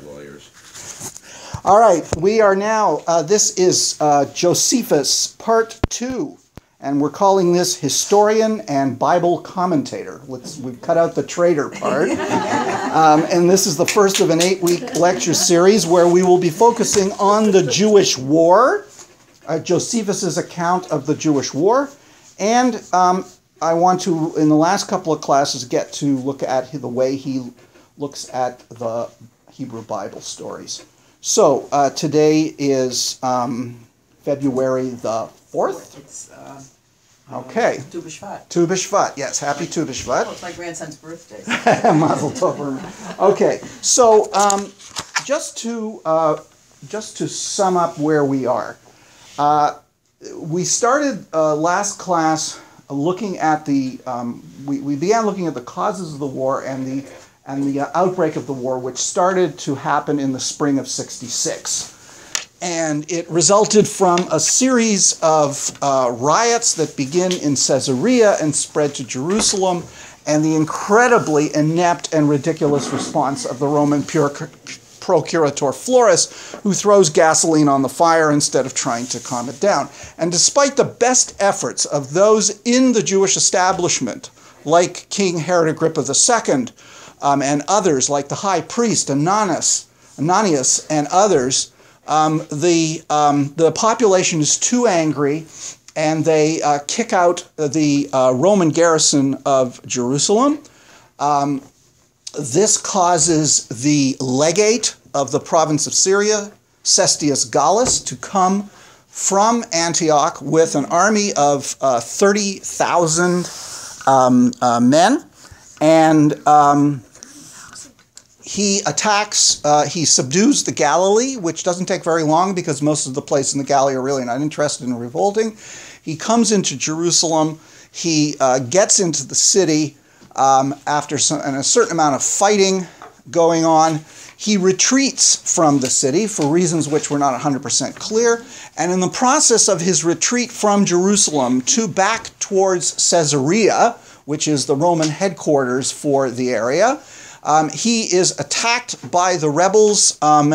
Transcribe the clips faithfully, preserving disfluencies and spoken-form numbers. by lawyers. All right, we are now, uh, this is uh, Josephus, part two, and we're calling this Historian and Bible Commentator. Let's, we've cut out the traitor part. Um, and this is the first of an eight-week lecture series where we will be focusing on the Jewish War, uh, Josephus's account of the Jewish War, and um, I want to, in the last couple of classes, get to look at the way he looks at the Hebrew Bible stories. So, uh, today is um, February the fourth. It's, uh, okay. Tu B'Shvat. Tu B'Shvat, yes. Happy Tu B'Shvat. Oh, it's my grandson's birthday. Mazel Tov. Okay, so um, just to uh, just to sum up where we are, uh, we started uh, last class looking at the um, we we began looking at the causes of the war and the. and the uh, outbreak of the war, which started to happen in the spring of sixty-six. And it resulted from a series of uh, riots that begin in Caesarea and spread to Jerusalem, and the incredibly inept and ridiculous response of the Roman procurator Florus, who throws gasoline on the fire instead of trying to calm it down. And despite the best efforts of those in the Jewish establishment, like King Herod Agrippa the second, Um, and others, like the high priest Ananus, Ananias, and others, um, the um, the population is too angry, and they uh, kick out the uh, Roman garrison of Jerusalem. Um, this causes the legate of the province of Syria, Cestius Gallus, to come from Antioch with an army of uh, thirty thousand um, uh, men, and um, he attacks, uh, he subdues the Galilee, which doesn't take very long because most of the places in the Galilee are really not interested in revolting. He comes into Jerusalem, he uh, gets into the city um, after some, and a certain amount of fighting going on. He retreats from the city for reasons which were not one hundred percent clear. And in the process of his retreat from Jerusalem to back towards Caesarea, which is the Roman headquarters for the area, Um, he is attacked by the rebels. Um,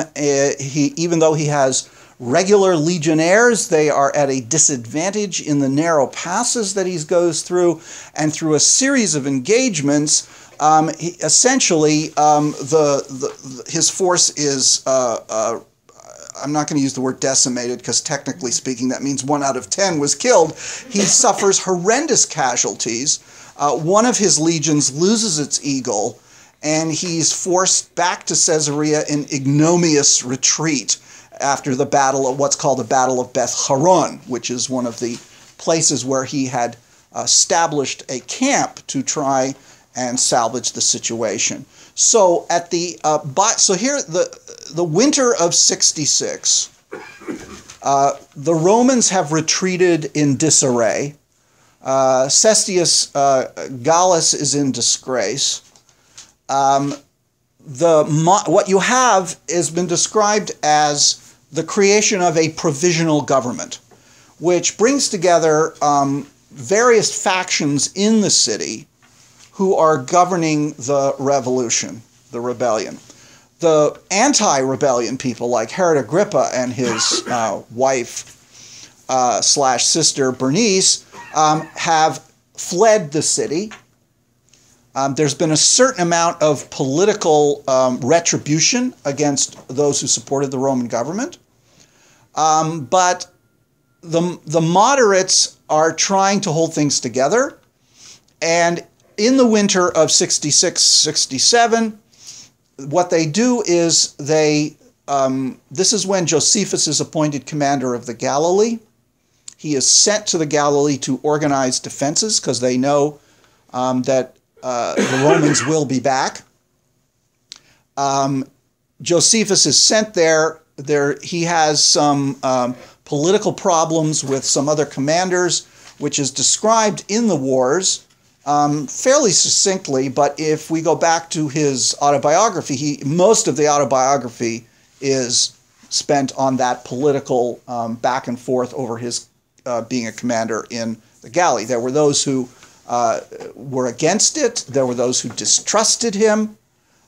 he, even though he has regular legionnaires, they are at a disadvantage in the narrow passes that he goes through. And through a series of engagements, um, he, essentially um, the, the, the his force is, uh, uh, I'm not going to use the word decimated because technically speaking that means one out of ten was killed. He suffers horrendous casualties. Uh, one of his legions loses its eagle, and he's forced back to Caesarea in ignominious retreat after the battle of what's called the Battle of Beth Horon, which is one of the places where he had established a camp to try and salvage the situation. So at the uh, by, so here the the winter of sixty-six, uh, the Romans have retreated in disarray. Uh, Cestius uh, Gallus is in disgrace. Um, the, what you have has been described as the creation of a provisional government, which brings together um, various factions in the city who are governing the revolution, the rebellion. The anti-rebellion people like Herod Agrippa and his uh, wife uh, slash sister Bernice um, have fled the city. Um, there's been a certain amount of political um, retribution against those who supported the Roman government. Um, but the, the moderates are trying to hold things together. And in the winter of sixty-six sixty-seven, what they do is they, um, this is when Josephus is appointed commander of the Galilee. He is sent to the Galilee to organize defenses because they know um, that Uh, the Romans will be back. Um, Josephus is sent there. There he has some um, political problems with some other commanders, which is described in the wars um, fairly succinctly. But if we go back to his autobiography, he most of the autobiography is spent on that political um, back and forth over his uh, being a commander in the Galley. There were those who Uh, were against it. There were those who distrusted him.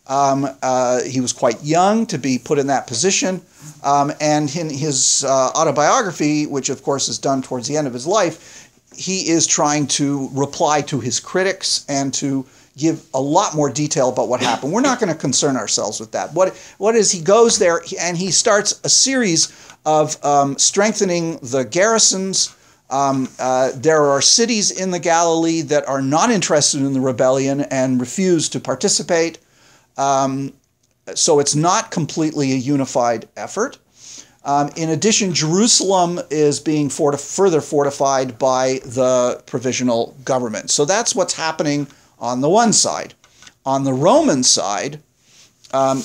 Um, uh, he was quite young to be put in that position, um, and in his uh, autobiography, which of course is done towards the end of his life, he is trying to reply to his critics and to give a lot more detail about what happened. We're not going to concern ourselves with that. What, what is he goes there and he starts a series of um, strengthening the garrisons. Um, uh, there are cities in the Galilee that are not interested in the rebellion and refuse to participate. Um, so it's not completely a unified effort. Um, in addition, Jerusalem is being forti- further fortified by the provisional government. So that's what's happening on the one side. On the Roman side, um,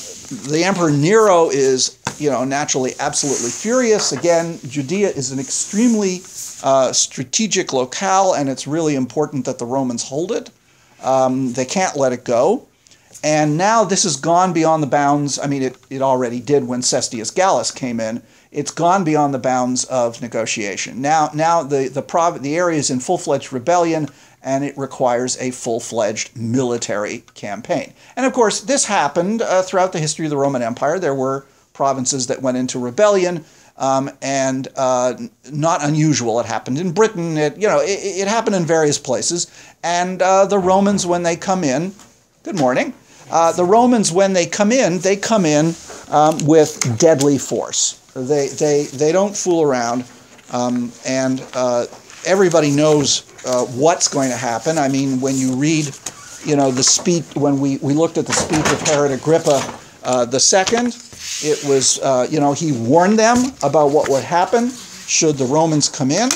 the Emperor Nero is, you know, naturally absolutely furious. Again, Judea is an extremely uh, strategic locale, and it's really important that the Romans hold it. Um, they can't let it go. And now this has gone beyond the bounds. I mean, it, it already did when Cestius Gallus came in. It's gone beyond the bounds of negotiation. Now, now the, the, prov the area is in full-fledged rebellion, and it requires a full-fledged military campaign. And, of course, this happened uh, throughout the history of the Roman Empire. There were provinces that went into rebellion, um, and uh, not unusual. It happened in Britain. It, you know, it, it happened in various places. And uh, the Romans, when they come in... Good morning. Uh, the Romans, when they come in, they come in um, with deadly force. They, they, they don't fool around, um, and uh, everybody knows uh, what's going to happen. I mean, when you read, you know, the speech, when we, we looked at the speech of Herod Agrippa the second, it was, uh, you know, he warned them about what would happen should the Romans come in,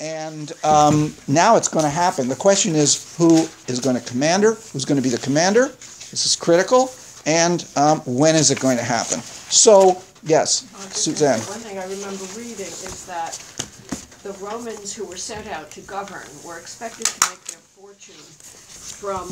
and um, now it's going to happen. The question is, who is going to commander? Who's going to be the commander? This is critical, and um, when is it going to happen? So, yes, Suzanne. One thing I remember reading is that the Romans who were sent out to govern were expected to make their fortune from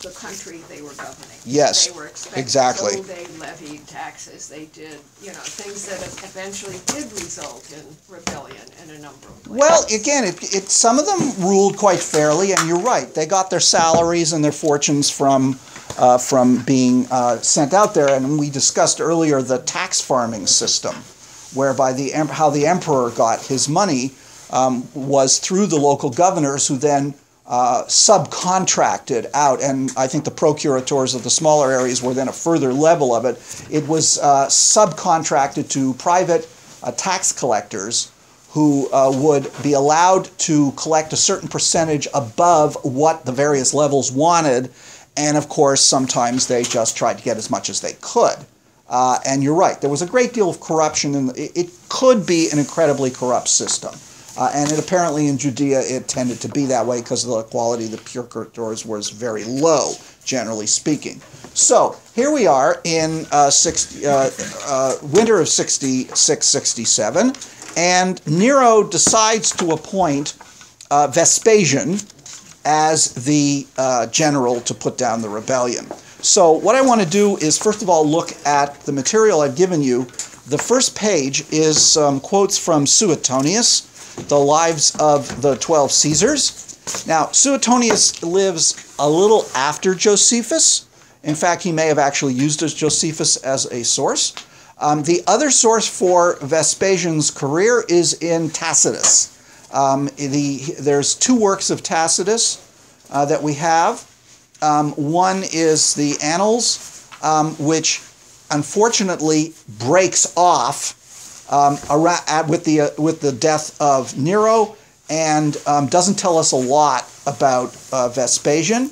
the country they were governing. Yes, they were expected, exactly. So they levied taxes, they did, you know, things that eventually did result in rebellion in a number of ways. Well, again, it, it, some of them ruled quite fairly, and you're right. They got their salaries and their fortunes from... Uh, from being uh, sent out there, and we discussed earlier the tax farming system, whereby the how the emperor got his money um, was through the local governors, who then uh, subcontracted out, and I think the procurators of the smaller areas were then a further level of it. It was uh, subcontracted to private uh, tax collectors who uh, would be allowed to collect a certain percentage above what the various levels wanted. And, of course, sometimes they just tried to get as much as they could. Uh, and you're right. There was a great deal of corruption. In the, it could be an incredibly corrupt system. Uh, and it apparently in Judea it tended to be that way because the quality of the procurators was very low, generally speaking. So here we are in uh, sixty, uh, uh, winter of sixty-six sixty-seven. And Nero decides to appoint uh, Vespasian as the uh, general to put down the rebellion. So what I want to do is, first of all, look at the material I've given you. The first page is some quotes from Suetonius, the lives of the twelve Caesars. Now, Suetonius lives a little after Josephus. In fact, he may have actually used Josephus as a source. Um, the other source for Vespasian's career is in Tacitus. Um, the, there's two works of Tacitus uh, that we have. Um, one is the Annals, um, which unfortunately breaks off um, around, at, with, the, uh, with the death of Nero, and um, doesn't tell us a lot about uh, Vespasian.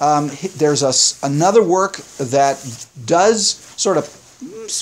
Um, there's a, another work that does sort of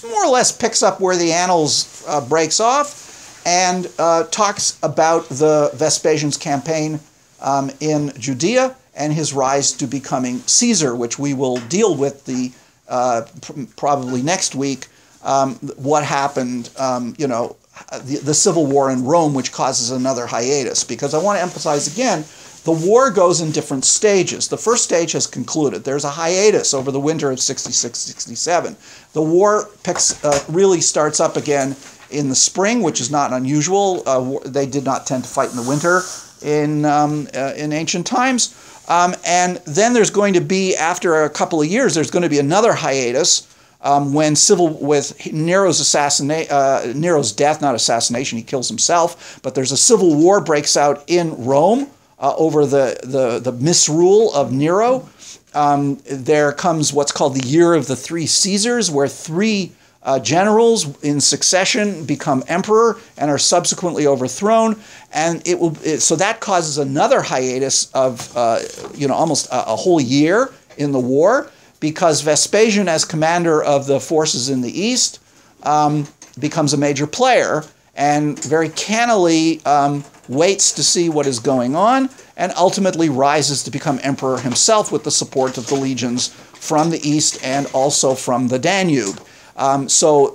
more or less picks up where the Annals uh, breaks off, and uh, talks about the Vespasian's campaign um, in Judea and his rise to becoming Caesar, which we will deal with the uh, pr probably next week, um, what happened, um, you know, the, the civil war in Rome, which causes another hiatus. Because I want to emphasize again, the war goes in different stages. The first stage has concluded. There's a hiatus over the winter of sixty-six sixty-seven. The war picks, uh, really starts up again in the spring, which is not unusual. Uh, they did not tend to fight in the winter in um, uh, in ancient times. Um, and then there's going to be, after a couple of years, there's going to be another hiatus um, when civil with Nero's assassinate, uh, Nero's death, not assassination, he kills himself. But there's a civil war breaks out in Rome uh, over the, the, the misrule of Nero. Um, there comes what's called the Year of the Three Caesars, where three Uh, generals in succession become emperor and are subsequently overthrown, and it will. It, so that causes another hiatus of uh, you know almost a, a whole year in the war, because Vespasian, as commander of the forces in the east, um, becomes a major player and very cannily um, waits to see what is going on, and ultimately rises to become emperor himself with the support of the legions from the east and also from the Danube. Um, so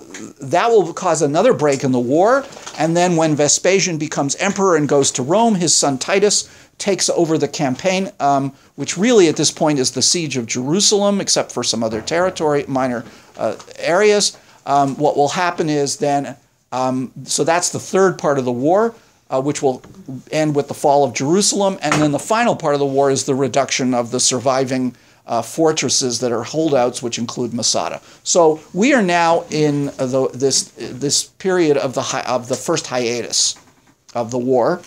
that will cause another break in the war, and then when Vespasian becomes emperor and goes to Rome, his son Titus takes over the campaign, um, which really at this point is the siege of Jerusalem, except for some other territory, minor uh, areas. Um, what will happen is then, um, so that's the third part of the war, uh, which will end with the fall of Jerusalem, and then the final part of the war is the reduction of the surviving Uh, fortresses that are holdouts, which include Masada. So we are now in the, this this period of the hi of the first hiatus of the war,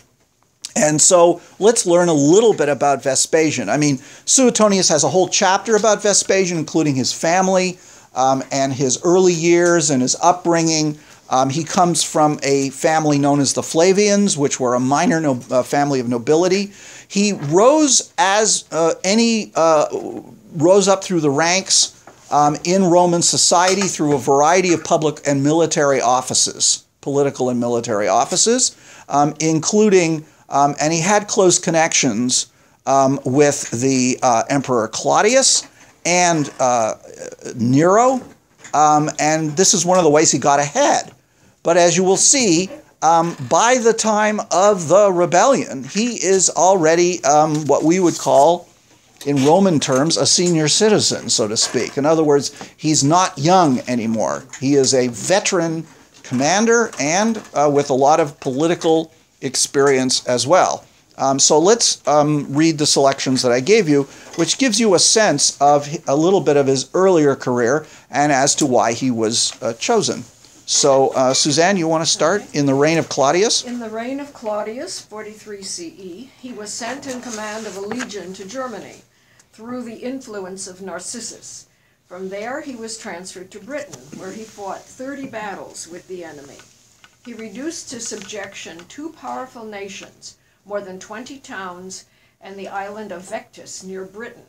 and so let's learn a little bit about Vespasian. I mean, Suetonius has a whole chapter about Vespasian, including his family um, and his early years and his upbringing. Um, he comes from a family known as the Flavians, which were a minor no uh, family of nobility. He rose as uh, any uh, rose up through the ranks um, in Roman society through a variety of public and military offices, political and military offices, um, including, um, and he had close connections um, with the uh, Emperor Claudius and uh, Nero, um, and this is one of the ways he got ahead. But as you will see, Um, by the time of the rebellion, he is already um, what we would call, in Roman terms, a senior citizen, so to speak. In other words, he's not young anymore. He is a veteran commander and uh, with a lot of political experience as well. Um, so let's um, read the selections that I gave you, which gives you a sense of a little bit of his earlier career and as to why he was uh, chosen. So, uh, Suzanne, you want to start? Okay. In the reign of Claudius? In the reign of Claudius, forty-three C E, he was sent in command of a legion to Germany through the influence of Narcissus. From there, he was transferred to Britain, where he fought thirty battles with the enemy. He reduced to subjection two powerful nations, more than twenty towns, and the island of Vectis near Britain,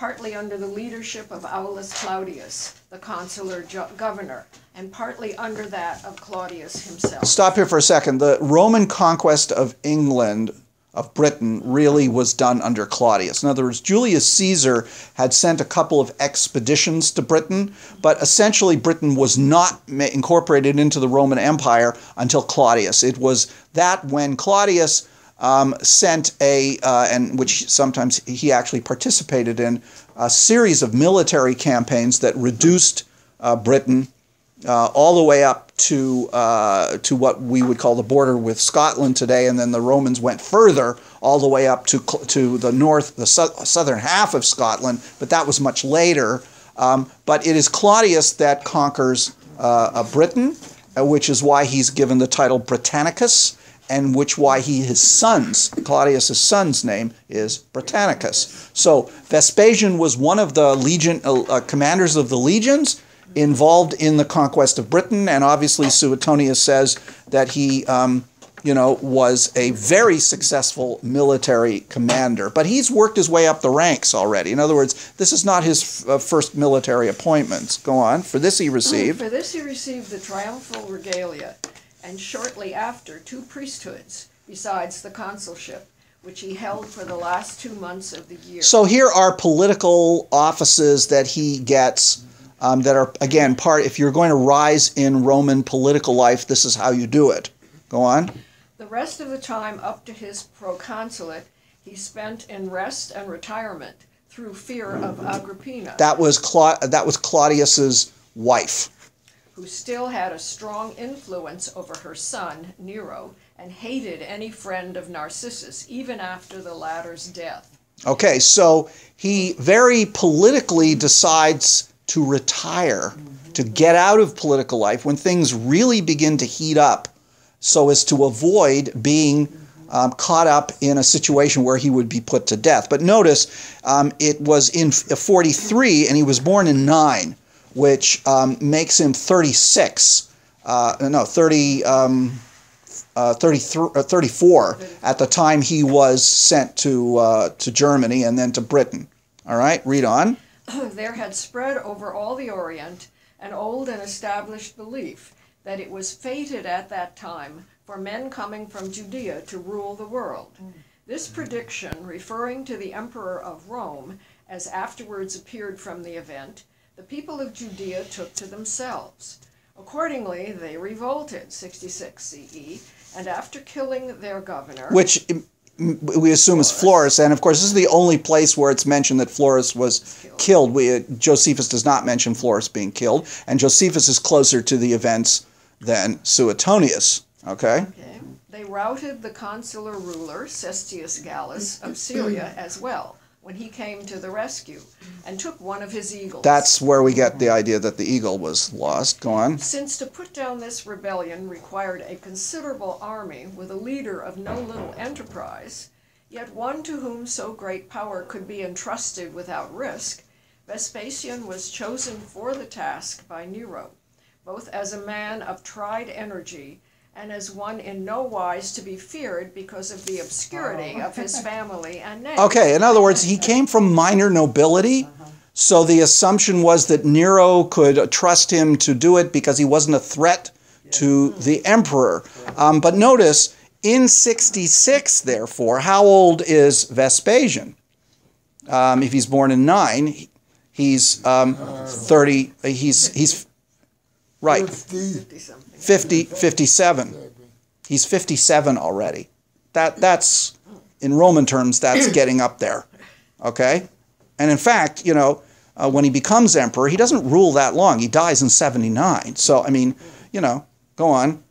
partly under the leadership of Aulus Claudius, the consular governor, and partly under that of Claudius himself. Stop here for a second. The Roman conquest of England, of Britain, really was done under Claudius. In other words, Julius Caesar had sent a couple of expeditions to Britain, but essentially Britain was not incorporated into the Roman Empire until Claudius. It was that when Claudius Um, sent a, uh, and which sometimes he actually participated in, a series of military campaigns that reduced uh, Britain uh, all the way up to, uh, to what we would call the border with Scotland today, and then the Romans went further all the way up to, to the north, the so southern half of Scotland, but that was much later. Um, but it is Claudius that conquers uh, uh, Britain, uh, which is why he's given the title Britannicus, and which why he, his son's, Claudius' son's name is Britannicus. So Vespasian was one of the legion uh, commanders of the legions involved in the conquest of Britain, and obviously Suetonius says that he um, you know, was a very successful military commander. But he's worked his way up the ranks already. In other words, this is not his uh, first military appointments. Go on. For this he received. For this he received the triumphal regalia, and shortly after, two priesthoods, besides the consulship, which he held for the last two months of the year. So here are political offices that he gets um, that are, again, part, if you're going to rise in Roman political life, this is how you do it. Go on. The rest of the time up to his proconsulate, he spent in rest and retirement through fear of Agrippina. That was, Cla that was Claudius's wife, who still had a strong influence over her son, Nero, and hated any friend of Narcissus, even after the latter's death. Okay, so he very politically decides to retire, to get out of political life when things really begin to heat up, so as to avoid being um, caught up in a situation where he would be put to death. But notice, um, it was in forty-three, and he was born in nine, which um, makes him thirty-six. Uh, no, thirty. Um, Uh, thirty-three, uh, thirty-four at the time he was sent to uh, to Germany and then to Britain. All right, read on. There had spread over all the Orient an old and established belief that it was fated at that time for men coming from Judea to rule the world. This prediction, referring to the emperor of Rome, as afterwards appeared from the event, the people of Judea took to themselves. Accordingly, they revolted, sixty-six C E, and after killing their governor... Which we assume Florus. is Florus, and of course this is the only place where it's mentioned that Florus was killed. killed. We, uh, Josephus does not mention Florus being killed, and Josephus is closer to the events than Suetonius. Okay? Okay. They routed the consular ruler, Cestius Gallus, of Syria as well, when he came to the rescue, and took one of his eagles. That's where we get the idea that the eagle was lost. Go on. Since to put down this rebellion required a considerable army with a leader of no little enterprise, yet one to whom so great power could be entrusted without risk, Vespasian was chosen for the task by Nero, both as a man of tried energy and as one in no wise to be feared because of the obscurity of his family and name. Okay, in other words, he came from minor nobility, so the assumption was that Nero could trust him to do it because he wasn't a threat to the emperor. Um, but notice, in sixty-six, therefore, how old is Vespasian? Um, if he's born in nine, he's um, thirty, he's, he's, right. fifty, fifty-seven. He's fifty-seven already. That that's in Roman terms, that's getting up there. Okay? And in fact, you know, uh, when he becomes emperor, he doesn't rule that long. He dies in seventy-nine. So, I mean, you know, go on.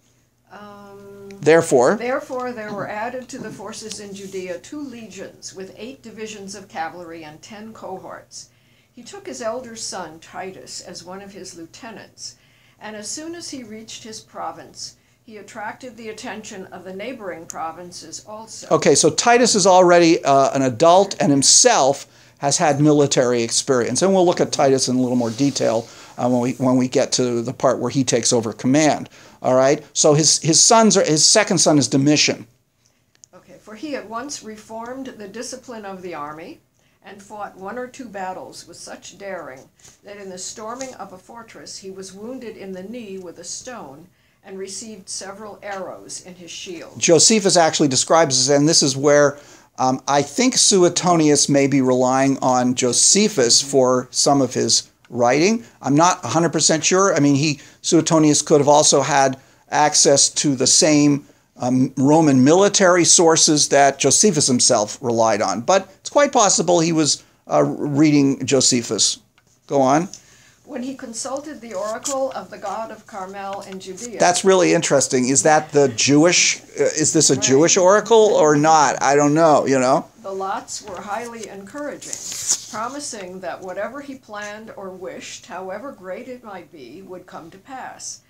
Um, therefore, therefore there were added to the forces in Judea two legions with eight divisions of cavalry and ten cohorts. He took his elder son Titus as one of his lieutenants, and as soon as he reached his province, he attracted the attention of the neighboring provinces also. Okay, so Titus is already uh, an adult and himself has had military experience. And we'll look at Titus in a little more detail uh, when, we, when we get to the part where he takes over command. All right, so his, his, sons are, his second son is Domitian. Okay, for he at once reformed the discipline of the army and fought one or two battles with such daring that in the storming of a fortress he was wounded in the knee with a stone and received several arrows in his shield. Josephus actually describes this, and this is where um, I think Suetonius may be relying on Josephus for some of his writing. I'm not one hundred percent sure. I mean, he Suetonius could have also had access to the same Um, Roman military sources that Josephus himself relied on. But it's quite possible he was uh, reading Josephus. Go on. When he consulted the oracle of the god of Carmel in Judea. That's really interesting. Is that the Jewish, uh, is this a right. Jewish oracle or not? I don't know, you know. The lots were highly encouraging, promising that whatever he planned or wished, however great it might be, would come to pass.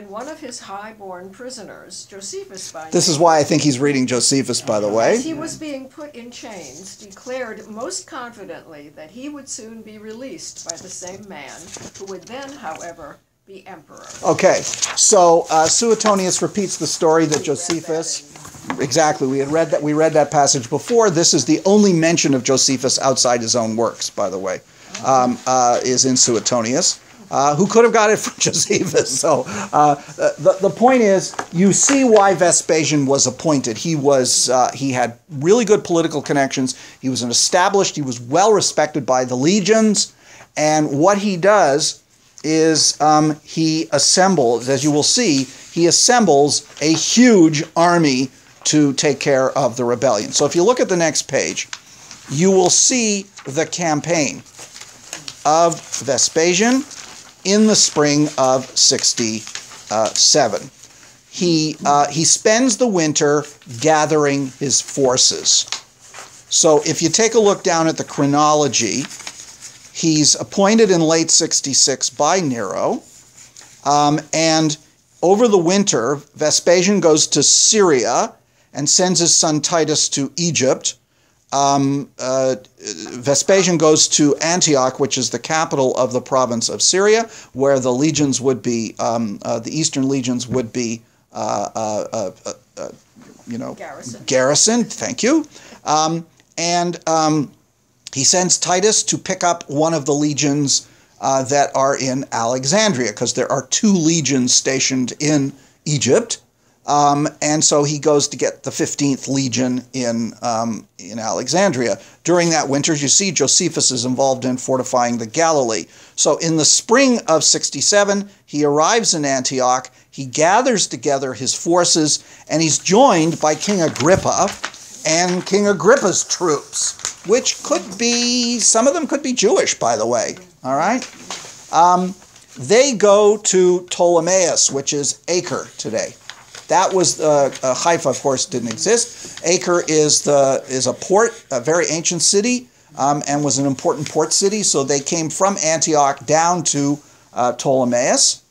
And one of his high-born prisoners, Josephus by name, this is why I think he's reading Josephus, by the way. As he was being put in chains, declared most confidently that he would soon be released by the same man, who would then, however, be emperor. Okay, so uh, Suetonius repeats the story that we Josephus... That exactly, we had read that, we read that passage before. This is the only mention of Josephus outside his own works, by the way, um, uh, is in Suetonius. Uh, who could have got it from Josephus. So uh, the, the point is, you see why Vespasian was appointed. He was uh, he had really good political connections. He was an established, he was well respected by the legions. And what he does is um, he assembles, as you will see, he assembles a huge army to take care of the rebellion. So if you look at the next page, you will see the campaign of Vespasian in the spring of sixty-seven. He, uh, he spends the winter gathering his forces. So if you take a look down at the chronology, he's appointed in late sixty-six by Nero, um, and over the winter, Vespasian goes to Syria and sends his son Titus to Egypt. Um, uh, Vespasian goes to Antioch, which is the capital of the province of Syria, where the legions would be, um, uh, the Eastern legions would be, uh, uh, uh, uh, you know, garrisoned. Garrison, thank you. Um, and um, he sends Titus to pick up one of the legions uh, that are in Alexandria, because there are two legions stationed in Egypt. Um, and so he goes to get the fifteenth Legion in, um, in Alexandria. During that winter, you see Josephus is involved in fortifying the Galilee. So in the spring of sixty-seven, he arrives in Antioch, he gathers together his forces, and he's joined by King Agrippa and King Agrippa's troops, which could be, some of them could be Jewish, by the way, all right? Um, they go to Ptolemaeus, which is Acre today. That was the uh, Haifa, of course, didn't exist. Acre is the is a port, a very ancient city, um, and was an important port city. So they came from Antioch down to uh, Ptolemaeus,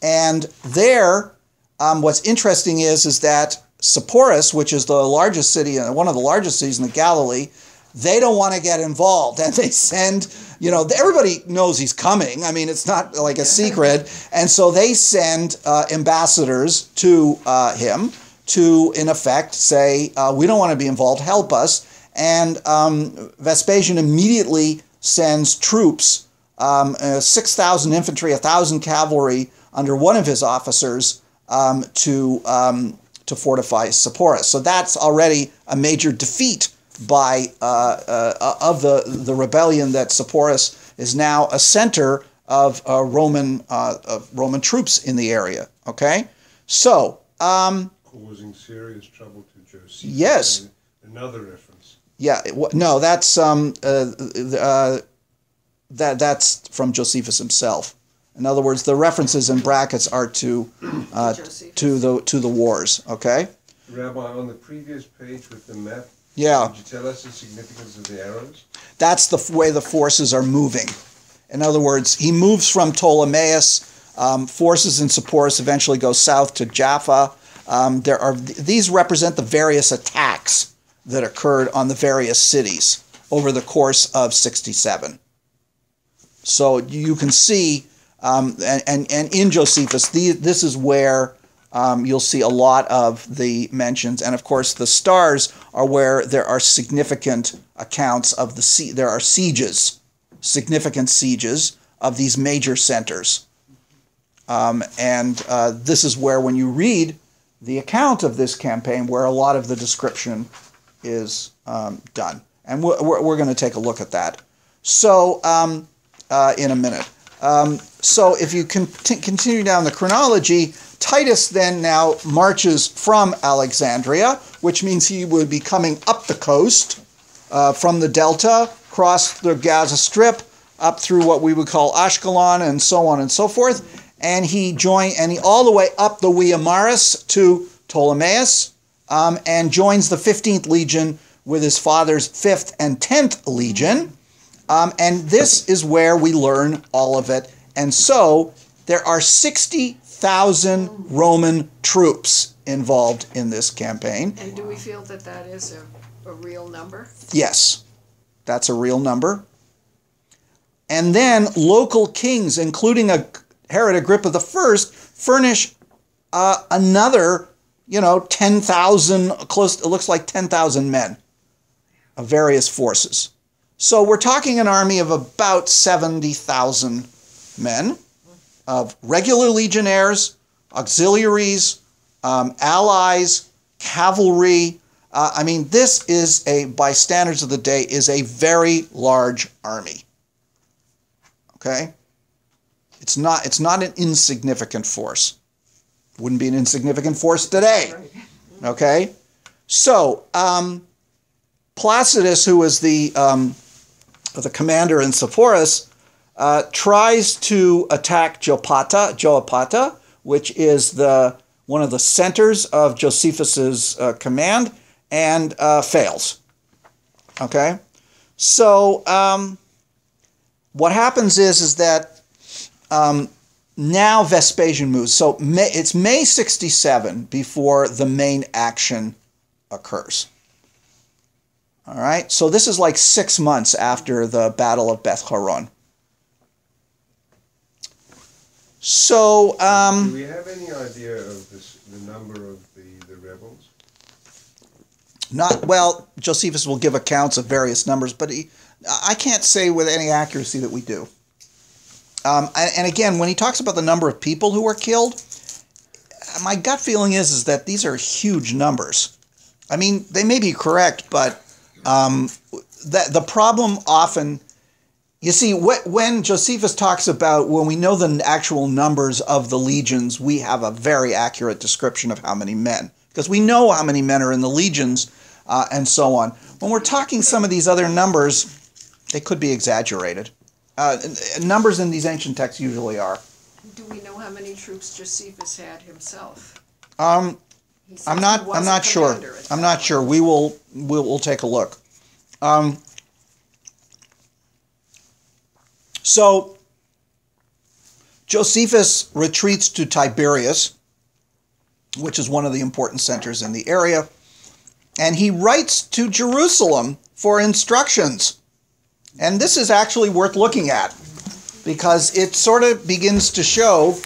and there, um, what's interesting is is that Sepphoris, which is the largest city, one of the largest cities in the Galilee, they don't want to get involved, and they send, you know, everybody knows he's coming. I mean, it's not like a secret. And so they send uh, ambassadors to uh, him to, in effect, say, uh, we don't want to be involved, help us. And um, Vespasian immediately sends troops, um, uh, six thousand infantry, one thousand cavalry under one of his officers um, to, um, to fortify Sepphoris. So that's already a major defeat by uh, uh, of the the rebellion, that Sepphoris is now a center of uh, Roman uh, of Roman troops in the area. Okay, so um, causing serious trouble to Josephus. Yes, another reference. Yeah, no, that's um uh, uh, that that's from Josephus himself. In other words, the references in brackets are to uh, to the to the wars. Okay, Rabbi, on the previous page with the map. Yeah. Could you tell us the significance of the arrows? That's the way the forces are moving. In other words, he moves from Ptolemaeus. Um, forces in Sepphoris eventually go south to Jaffa. Um, there are th these represent the various attacks that occurred on the various cities over the course of sixty-seven. So you can see, um, and, and, and in Josephus, the, this is where Um, you'll see a lot of the mentions, and of course the stars are where there are significant accounts of the sea. There are sieges, significant sieges of these major centers, um, and uh, this is where, when you read the account of this campaign, where a lot of the description is um, done, and we're we're going to take a look at that. So um, uh, in a minute. Um, so if you con continue down the chronology, Titus then now marches from Alexandria, which means he would be coming up the coast uh, from the delta, across the Gaza Strip, up through what we would call Ashkelon, and so on and so forth. And he joined, and he all the way up the Via Maris to Ptolemaeus, um, and joins the fifteenth Legion with his father's fifth and tenth Legion. Um, and this is where we learn all of it. And so there are sixty thousand Roman troops involved in this campaign. And do we feel that that is a, a real number? Yes, that's a real number. And then local kings, including a Herod Agrippa the First, furnish uh, another, you know, ten thousand, close, it looks like ten thousand men of various forces. So we're talking an army of about seventy thousand men, of regular legionnaires, auxiliaries, um, allies, cavalry. Uh, I mean, this is a, by standards of the day, is a very large army. Okay? It's not, it's not an insignificant force. Wouldn't be an insignificant force today. Okay? So, um, Placidus, who is the... Um, the commander in Sepphoris, uh, tries to attack Jotapata, Jotapata, which is the one of the centers of Josephus's uh, command, and uh, fails. Okay? So um, what happens is, is that um, now Vespasian moves. So May, it's May sixty-seven before the main action occurs. All right? So this is like six months after the Battle of Beth Horon. So, um... do we have any idea of this, the number of the, the rebels? Not, well, Josephus will give accounts of various numbers, but he, I can't say with any accuracy that we do. Um, and, and again, when he talks about the number of people who were killed, my gut feeling is, is that these are huge numbers. I mean, they may be correct, but um, the, the problem often... You see, when Josephus talks about when we know the actual numbers of the legions, we have a very accurate description of how many men, because we know how many men are in the legions uh, and so on. When we're talking some of these other numbers, they could be exaggerated. Uh, numbers in these ancient texts usually are. Do we know how many troops Josephus had himself? Um, I'm not. I'm not sure. I'm not sure. We will. We'll, we'll take a look. Um, So, Josephus retreats to Tiberias, which is one of the important centers in the area, and he writes to Jerusalem for instructions. And this is actually worth looking at, because it sort of begins to show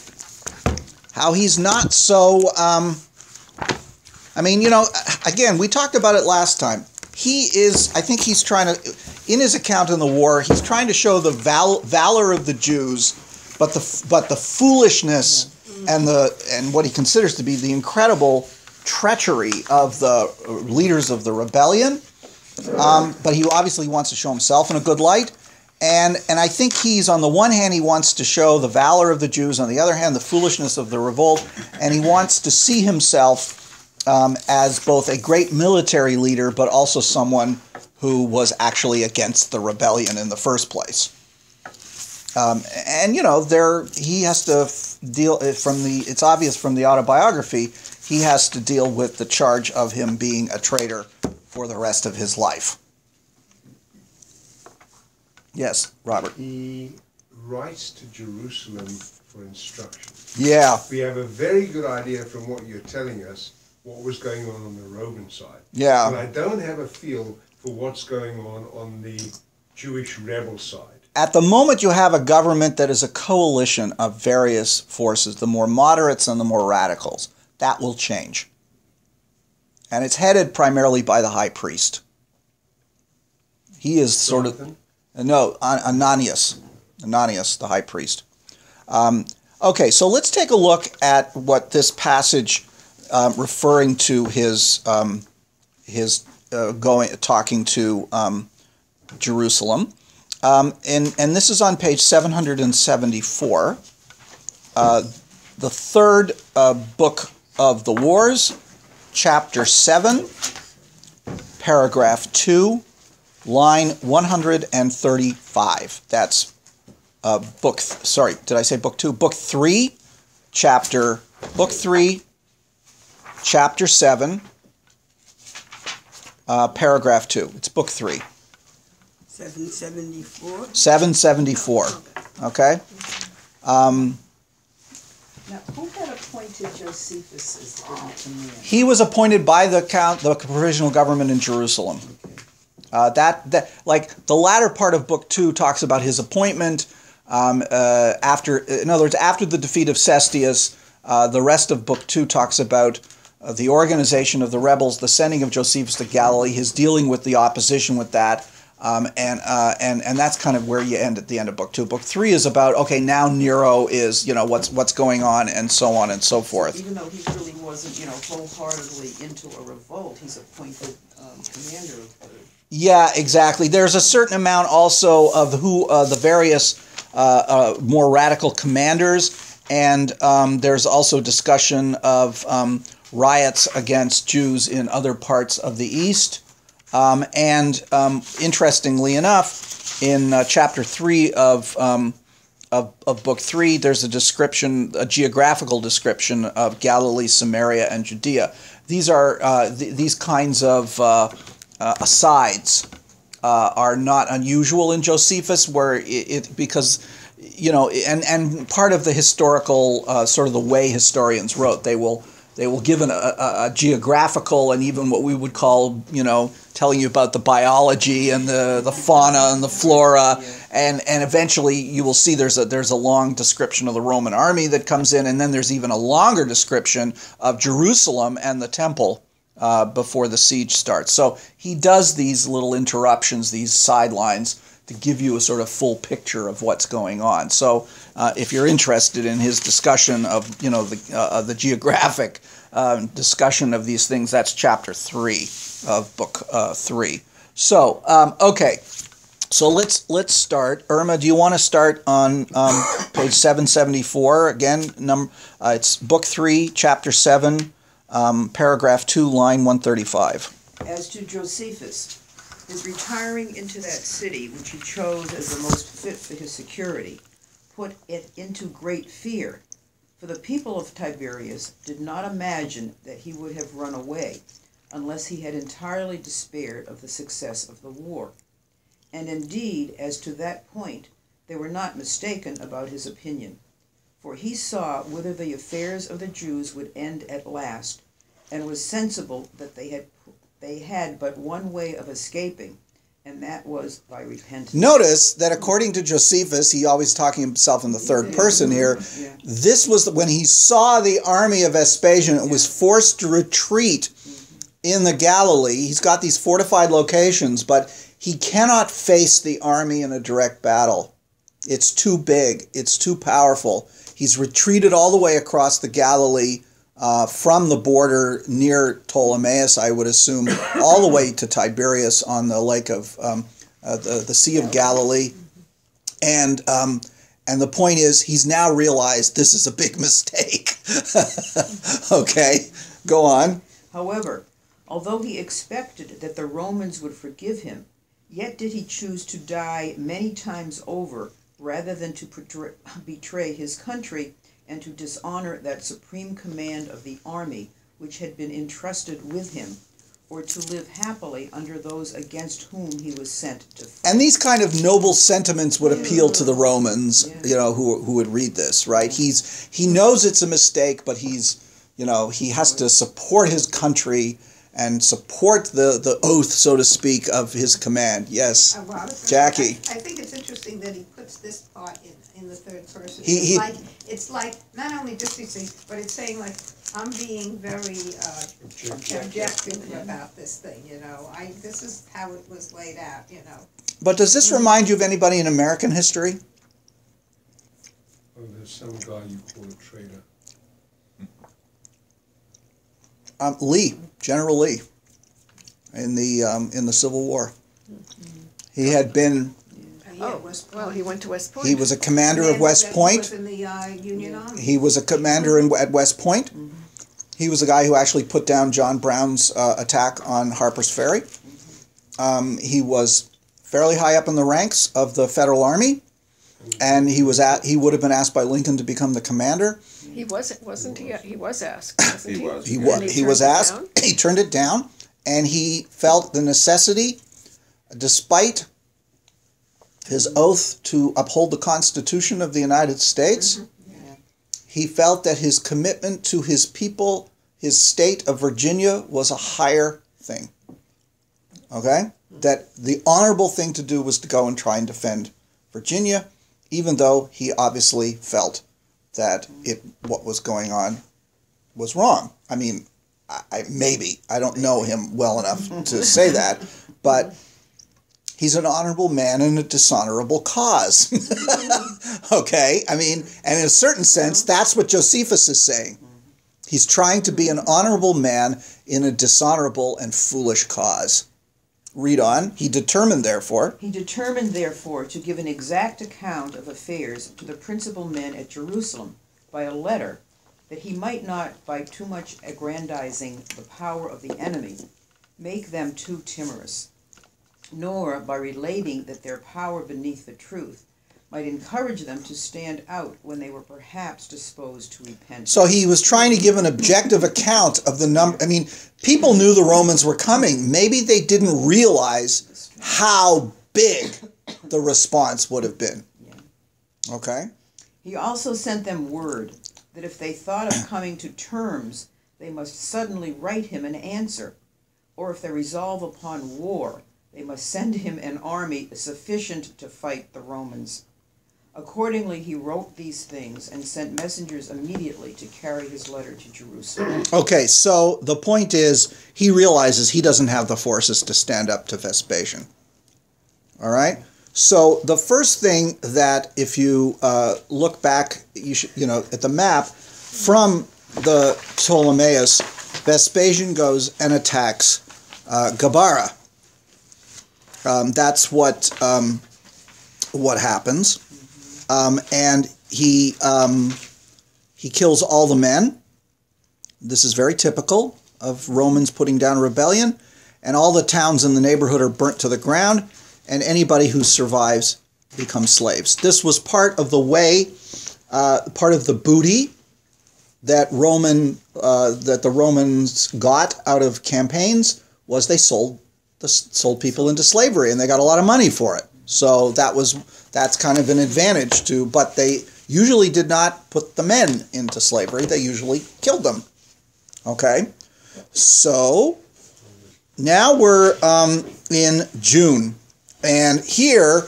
how he's not so... Um, I mean, you know, again, we talked about it last time. He is, I think he's trying to... In his account in the war, he's trying to show the val valor of the Jews, but the but the foolishness and the and what he considers to be the incredible treachery of the leaders of the rebellion. Um, but he obviously wants to show himself in a good light, and and I think he's on the one hand he wants to show the valor of the Jews, on the other hand the foolishness of the revolt, and he wants to see himself um, as both a great military leader, but also someone who was actually against the rebellion in the first place. Um, and, you know, there he has to deal from the, it's obvious from the autobiography, he has to deal with the charge of him being a traitor for the rest of his life. Yes, Robert. He writes to Jerusalem for instruction. Yeah. We have a very good idea from what you're telling us what was going on on the Roman side. Yeah. And I don't have a feel what's going on on the Jewish rebel side. At the moment you have a government that is a coalition of various forces, the more moderates and the more radicals. That will change. And it's headed primarily by the high priest. He is sort of... No, Ananias. Ananias, the high priest. Um, okay, so let's take a look at what this passage uh, referring to his... Um, his Uh, going talking to um, Jerusalem, um, and and this is on page seven hundred seventy-four, uh, the third uh, book of the Wars, chapter seven, paragraph two, line one hundred thirty-five. That's uh, book. Th sorry, did I say book two? Book three, chapter book three, chapter seven. Uh, paragraph two. It's book three. seven seventy-four? seven seventy-four. Okay? Um, now, who got appointed Josephus as the commander? He was appointed by the count, the provisional government in Jerusalem. Okay. Uh, that, that, like, the latter part of book two talks about his appointment. Um, uh, after, in other words, after the defeat of Cestius, uh, the rest of book two talks about the organization of the rebels, the sending of Josephus to Galilee, his dealing with the opposition with that, um, and uh, and and that's kind of where you end at the end of book two. Book three is about, okay, now Nero is, you know, what's what's going on, and so on and so forth. So even though he really wasn't, you know, wholeheartedly into a revolt, he's appointed um, commander of the... Yeah, exactly. There's a certain amount also of who uh, the various uh, uh, more radical commanders, and um, there's also discussion of Um, riots against Jews in other parts of the East. Um, and um, interestingly enough, in uh, chapter three of, um, of, of book three, there's a description, a geographical description of Galilee, Samaria, and Judea. These are uh, th these kinds of uh, uh, asides uh, are not unusual in Josephus, where it, it because, you know, and and part of the historical uh, sort of the way historians wrote, they will they will give an, a, a geographical and even what we would call, you know, telling you about the biology and the, the fauna and the flora, yeah. and and eventually you will see there's a there's a long description of the Roman army that comes in, and then there's even a longer description of Jerusalem and the temple uh, before the siege starts. So he does these little interruptions, these sidelines, to give you a sort of full picture of what's going on. So uh, if you're interested in his discussion of, you know, the, uh, the geographic um, discussion of these things, that's chapter three of book uh, three. So, um, okay, so let's, let's start. Irma, do you want to start on um, page seven seventy-four? Again, num uh, it's book three, chapter seven, um, paragraph two, line one thirty-five. As to Josephus, his retiring into that city, which he chose as the most fit for his security, put it into great fear. For the people of Tiberias did not imagine that he would have run away, unless he had entirely despaired of the success of the war. And indeed, as to that point, they were not mistaken about his opinion. For he saw whither the affairs of the Jews would end at last, and was sensible that they had They had but one way of escaping, and that was by repentance. Notice that according to Josephus, he always talking himself in the third person here. Yeah. This was when he saw the army of Vespasian and yeah. was forced to retreat mm-hmm. in the Galilee. He's got these fortified locations, but he cannot face the army in a direct battle. It's too big. It's too powerful. He's retreated all the way across the Galilee Uh, from the border near Ptolemaeus, I would assume, all the way to Tiberias on the lake of um, uh, the, the Sea of Galilee. And, um, and the point is, he's now realized this is a big mistake. Okay, go on. However, although he expected that the Romans would forgive him, yet did he choose to die many times over rather than to betray his country and to dishonor that supreme command of the army which had been entrusted with him, or to live happily under those against whom he was sent to fight. And these kind of noble sentiments would yeah. appeal to the Romans, yeah. you know, who, who would read this, right? Yeah. He's, he knows it's a mistake, but he's, you know, he has to support his country and support the, the oath, so to speak, of his command. Yes, uh, Robert, Jackie. I, I think it's interesting that he puts this part in in the third person. He, he, it's, like, it's like not only distancing, but it's saying like, I'm being very uh, objective about this thing, you know. I This is how it was laid out, you know. But does this remind you of anybody in American history? Oh, there's some guy you call a traitor. Um, Lee, General Lee, in the, um, in the Civil War. He had been... Oh, well, he went to West Point. He was a commander of West Point. He was in the uh, Union Army. He was a commander in, at West Point. Mm-hmm. He was the guy who actually put down John Brown's uh, attack on Harper's Ferry. Mm-hmm. um, he was fairly high up in the ranks of the Federal Army, and he was at, he would have been asked by Lincoln to become the commander. He wasn't, wasn't he? He was asked. Wasn't he, he was. He was. He, he was asked. He turned it down, and he felt the necessity, despite his oath to uphold the Constitution of the United States. Mm-hmm. Yeah. He felt that his commitment to his people, his state of Virginia, was a higher thing. Okay? That the honorable thing to do was to go and try and defend Virginia, even though he obviously felt that it what was going on was wrong. I mean, I, I, maybe. I don't know him well enough to say that, but... he's an honorable man in a dishonorable cause. Okay? I mean, and in a certain sense, that's what Josephus is saying. He's trying to be an honorable man in a dishonorable and foolish cause. Read on. He determined, therefore. He determined, therefore, to give an exact account of affairs to the principal men at Jerusalem by a letter, that he might not, by too much aggrandizing the power of the enemy, make them too timorous, nor by relating that their power beneath the truth might encourage them to stand out when they were perhaps disposed to repent. So he was trying to give an objective account of the number. I mean, people knew the Romans were coming. Maybe they didn't realize how big the response would have been. Yeah. Okay? He also sent them word that if they thought of coming to terms, they must suddenly write him an answer. Or if they resolve upon war, they must send him an army sufficient to fight the Romans. Accordingly, he wrote these things and sent messengers immediately to carry his letter to Jerusalem. Okay, so the point is, he realizes he doesn't have the forces to stand up to Vespasian. All right? So the first thing that, if you uh, look back, you should, you know, at the map, from the Ptolemaeus, Vespasian goes and attacks uh, Gabara. Um, that's what, um, what happens. Um, and he, um, he kills all the men. This is very typical of Romans putting down rebellion. And all the towns in the neighborhood are burnt to the ground, and anybody who survives becomes slaves. This was part of the way, uh, part of the booty that Roman, uh, that the Romans got out of campaigns, was they sold, the, sold people into slavery, and they got a lot of money for it. So that was, that's kind of an advantage to, but they usually did not put the men into slavery. They usually killed them. Okay? So now we're um, in June. And here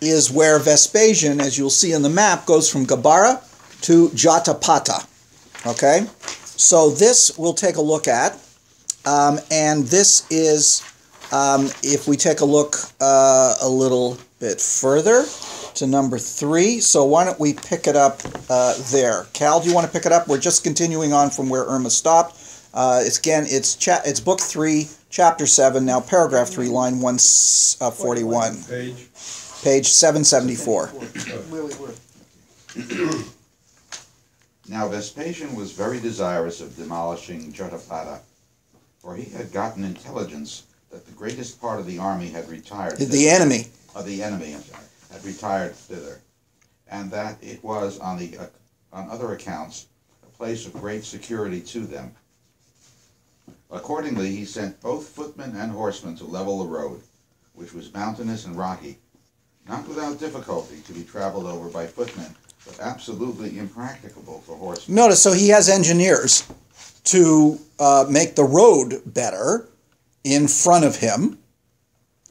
is where Vespasian, as you'll see in the map, goes from Gabara to Jotapata. Okay? So this we'll take a look at. Um, and this is... Um, if we take a look uh, a little bit further to number three, so why don't we pick it up uh, there? Cal, do you want to pick it up? We're just continuing on from where Irma stopped. Uh, it's, again, it's cha it's book three, chapter seven, now paragraph three, line one uh, forty-one, page page seven seventy-four. Where we were. Now Vespasian was very desirous of demolishing Jotapata, for he had gotten intelligence that the greatest part of the army had retired. The thither, enemy. Of the enemy, I'm sorry, had retired thither, and that it was on the uh, on other accounts a place of great security to them. Accordingly, he sent both footmen and horsemen to level the road, which was mountainous and rocky, not without difficulty to be traveled over by footmen, but absolutely impracticable for horsemen. Notice, so he has engineers to uh, make the road better in front of him,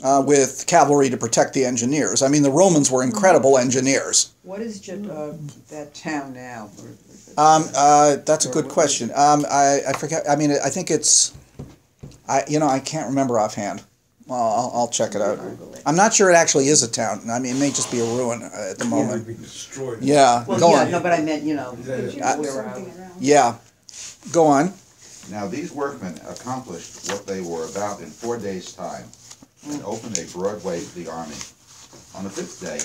uh, with cavalry to protect the engineers. I mean, the Romans were incredible engineers. What is uh, that town now? Um, uh, that's a good question. Um, I, I forget. I mean, I think it's, I you know, I can't remember offhand. Well, I'll, I'll check it out. I'm not sure it actually is a town. I mean, it may just be a ruin at the moment. Yeah, well, go yeah, on. No, but I meant, you know, uh, yeah, go on. Now these workmen accomplished what they were about in four days' time, and opened a broad way to the army. On the fifth day,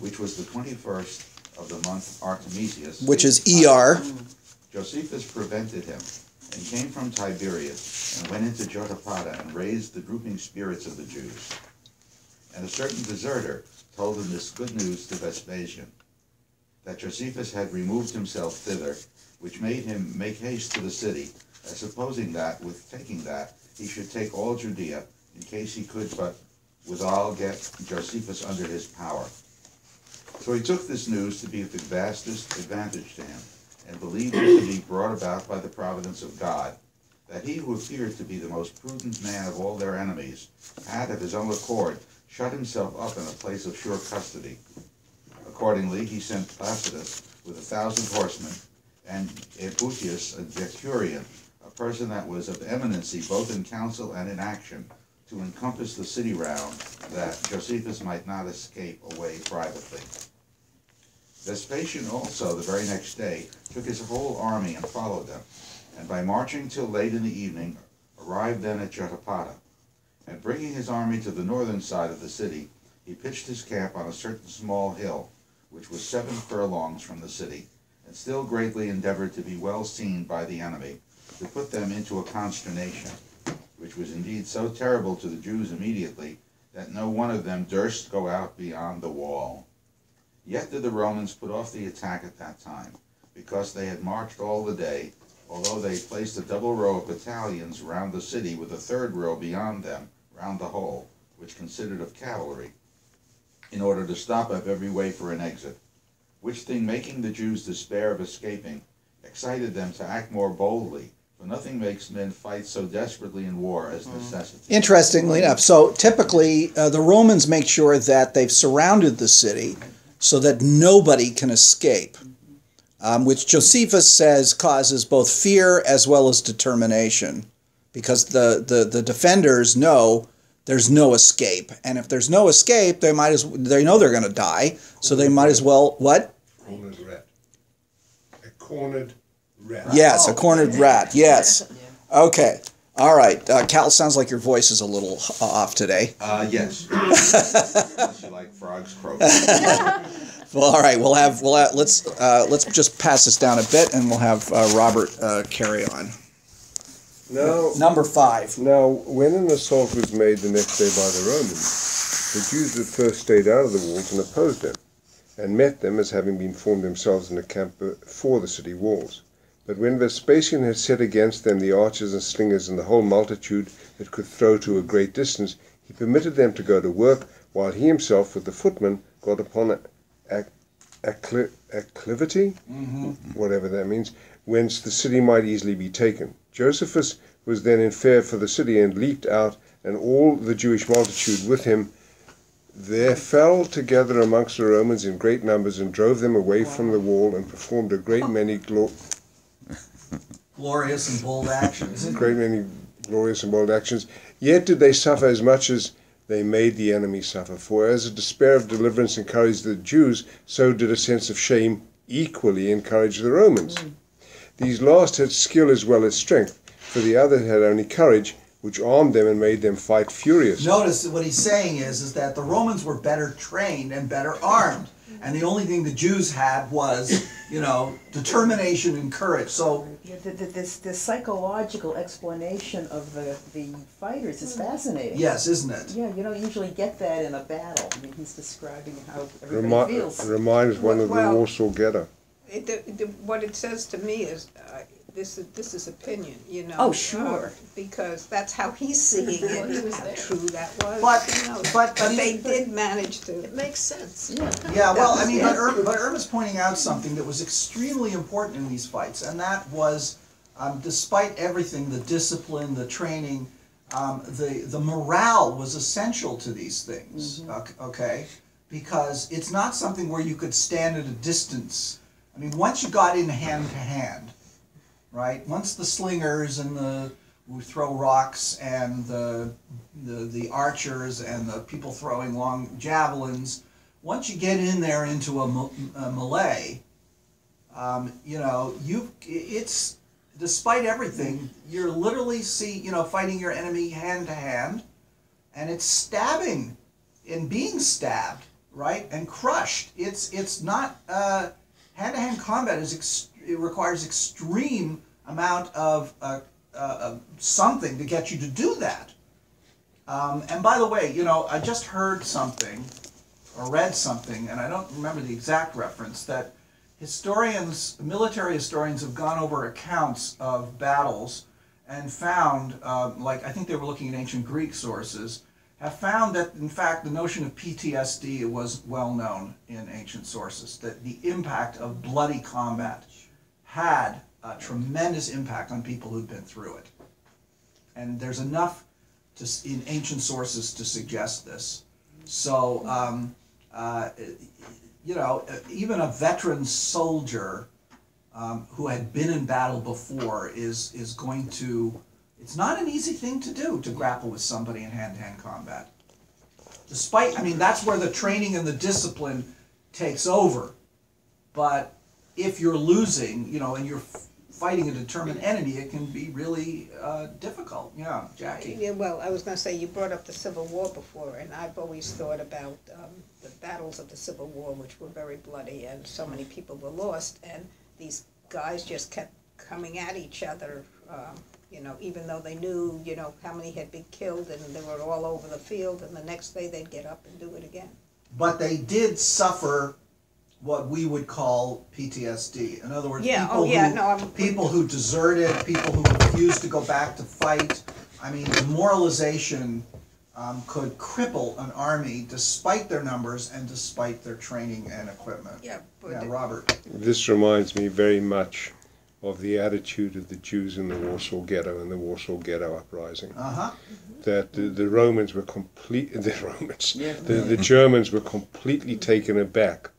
which was the twenty-first of the month Artemisius, which is E R, Josephus prevented him, and came from Tiberias, and went into Jotapata, and raised the drooping spirits of the Jews. And a certain deserter told him this good news to Vespasian, that Josephus had removed himself thither, which made him make haste to the city, as supposing that, with taking that, he should take all Judea, in case he could but withal get Josephus under his power. So he took this news to be of the vastest advantage to him, and believed it to be brought about by the providence of God, that he who appeared to be the most prudent man of all their enemies had of his own accord shut himself up in a place of sure custody. Accordingly, he sent Placidus with a thousand horsemen, and Ebutius, a decurion, a person that was of eminency both in counsel and in action, to encompass the city round, that Josephus might not escape away privately. Vespasian also, the very next day, took his whole army and followed them, and by marching till late in the evening, arrived then at Jotapata. And bringing his army to the northern side of the city, he pitched his camp on a certain small hill, which was seven furlongs from the city, and still greatly endeavored to be well seen by the enemy, to put them into a consternation, which was indeed so terrible to the Jews immediately, that no one of them durst go out beyond the wall. Yet did the Romans put off the attack at that time, because they had marched all the day, although they placed a double row of battalions round the city, with a third row beyond them, round the whole, which consisted of cavalry, in order to stop up every way for an exit, which thing making the Jews despair of escaping, excited them to act more boldly, for nothing makes men fight so desperately in war as necessity. Interestingly enough, so typically uh, the Romans make sure that they've surrounded the city so that nobody can escape, um, which Josephus says causes both fear as well as determination, because the, the, the defenders know there's no escape, and if there's no escape, they might as they know they're going to die, so they might as well what? Cornered rat. A cornered rat. Yes, a cornered rat. Yes. Okay. All right. Uh, Cal, sounds like your voice is a little uh, off today. Uh, yes. You like frogs croaking. Well, all right. We'll have we'll have, let's uh, let's just pass this down a bit, and we'll have uh, Robert uh, carry on. Now, number five. Now, when an assault was made the next day by the Romans, the Jews at first stayed out of the walls and opposed them, and met them as having been formed themselves in a camp before the city walls. But when Vespasian had set against them the archers and slingers and the whole multitude that could throw to a great distance, he permitted them to go to work, while he himself with the footmen got upon a, a, a cli- acclivity, mm-hmm. whatever that means, whence the city might easily be taken. Josephus was then in fear for the city, and leaped out, and all the Jewish multitude with him. There fell together amongst the Romans in great numbers, and drove them away wow. from the wall, and performed a great many glo glorious and bold actions. Great many glorious and bold actions. Yet did they suffer as much as they made the enemy suffer. For as a despair of deliverance encouraged the Jews, so did a sense of shame equally encourage the Romans. Mm. These last had skill as well as strength, for the other had only courage, which armed them and made them fight furiously. Notice that what he's saying is, is that the Romans were better trained and better armed, and the only thing the Jews had was, you know, determination and courage. So yeah, the, the, this, this psychological explanation of the, the fighters is fascinating. Yes, isn't it? Yeah, you don't usually get that in a battle. I mean, he's describing how everybody Remi feels. Reminds one of well, the Warsaw Ghetto. It, the, the, what it says to me is, uh, this is this is opinion, you know. Oh, sure. Uh, because that's how he's seeing it. How true that was. But you know, but, but they did manage to. It makes sense. Yeah. Yeah. Well, I mean, but Irv, but Irv is pointing out something that was extremely important in these fights, and that was, um, despite everything, the discipline, the training, um, the the morale was essential to these things. Mm-hmm. Okay, because it's not something where you could stand at a distance. I mean, once you got in hand to hand, right? Once the slingers and the who throw rocks and the, the the archers and the people throwing long javelins, once you get in there into a, a melee, um, you know, you it's despite everything, you're literally see you know fighting your enemy hand to hand, and it's stabbing, and being stabbed, right, and crushed. It's it's not. Uh, Hand-to-hand combat is ex it requires extreme amount of uh, uh, uh, something to get you to do that. Um, and by the way, you know, I just heard something or read something, and I don't remember the exact reference, that historians, military historians, have gone over accounts of battles and found, uh, like I think they were looking at ancient Greek sources, have found that, in fact, the notion of P T S D was well known in ancient sources, that the impact of bloody combat had a tremendous impact on people who'd been through it. And there's enough to, in ancient sources to suggest this. So, um, uh, you know, even a veteran soldier um, who had been in battle before is, is going to... It's not an easy thing to do, to grapple with somebody in hand-to-hand combat. Despite, I mean, that's where the training and the discipline takes over. But if you're losing, you know, and you're fighting a determined enemy, it can be really uh, difficult. Yeah, Jackie. Yeah, well, I was going to say, you brought up the Civil War before, and I've always thought about um, the battles of the Civil War, which were very bloody, and so many people were lost, and these guys just kept coming at each other, um, you know, even though they knew, you know, how many had been killed, and they were all over the field, and the next day they'd get up and do it again. But they did suffer what we would call P T S D. In other words, yeah. people, oh, yeah. who, no, I'm... people who deserted, people who refused to go back to fight. I mean, the moralization um, could cripple an army despite their numbers and despite their training and equipment. Yeah, but yeah, Robert. This reminds me very much of the attitude of the Jews in the Warsaw Ghetto and the Warsaw Ghetto uprising. Uh-huh. That the, the Romans were complete, the Romans, yeah. the, the Germans were completely taken aback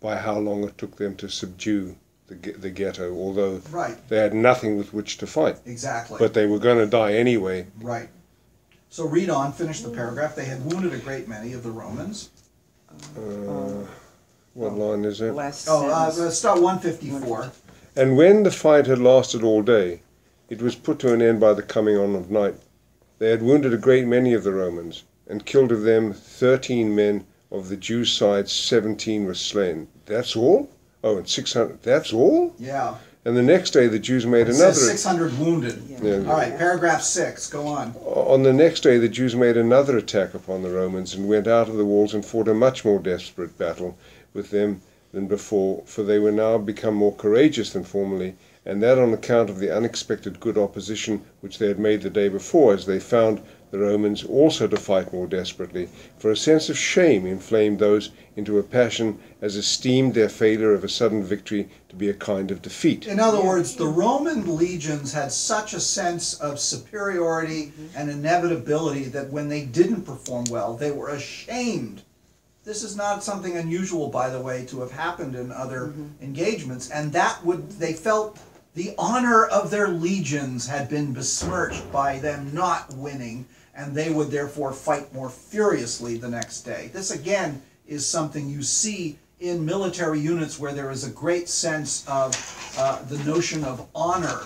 by how long it took them to subdue the, the ghetto, although right. they had nothing with which to fight. Exactly. But they were going to die anyway. Right. So read on, finish the paragraph. They had wounded a great many of the Romans. Uh, um, what um, line is it? Last oh, uh, start one fifty-four. And when the fight had lasted all day, it was put to an end by the coming on of night. They had wounded a great many of the Romans, and killed of them thirteen men. Of the Jews' side, seventeen were slain. That's all? Oh, and six hundred. That's all? Yeah. And the next day the Jews made it another... Says six hundred wounded. Yeah. Yeah. All right, paragraph six. Go on. On the next day the Jews made another attack upon the Romans, and went out of the walls and fought a much more desperate battle with them than before, for they were now become more courageous than formerly, and that on account of the unexpected good opposition which they had made the day before, as they found the Romans also to fight more desperately, for a sense of shame inflamed those into a passion as esteemed their failure of a sudden victory to be a kind of defeat. In other words, the Roman legions had such a sense of superiority and inevitability that when they didn't perform well, they were ashamed. This is not something unusual, by the way, to have happened in other mm-hmm. engagements, and that would, they felt the honor of their legions had been besmirched by them not winning, and they would therefore fight more furiously the next day. This, again, is something you see in military units where there is a great sense of uh, the notion of honor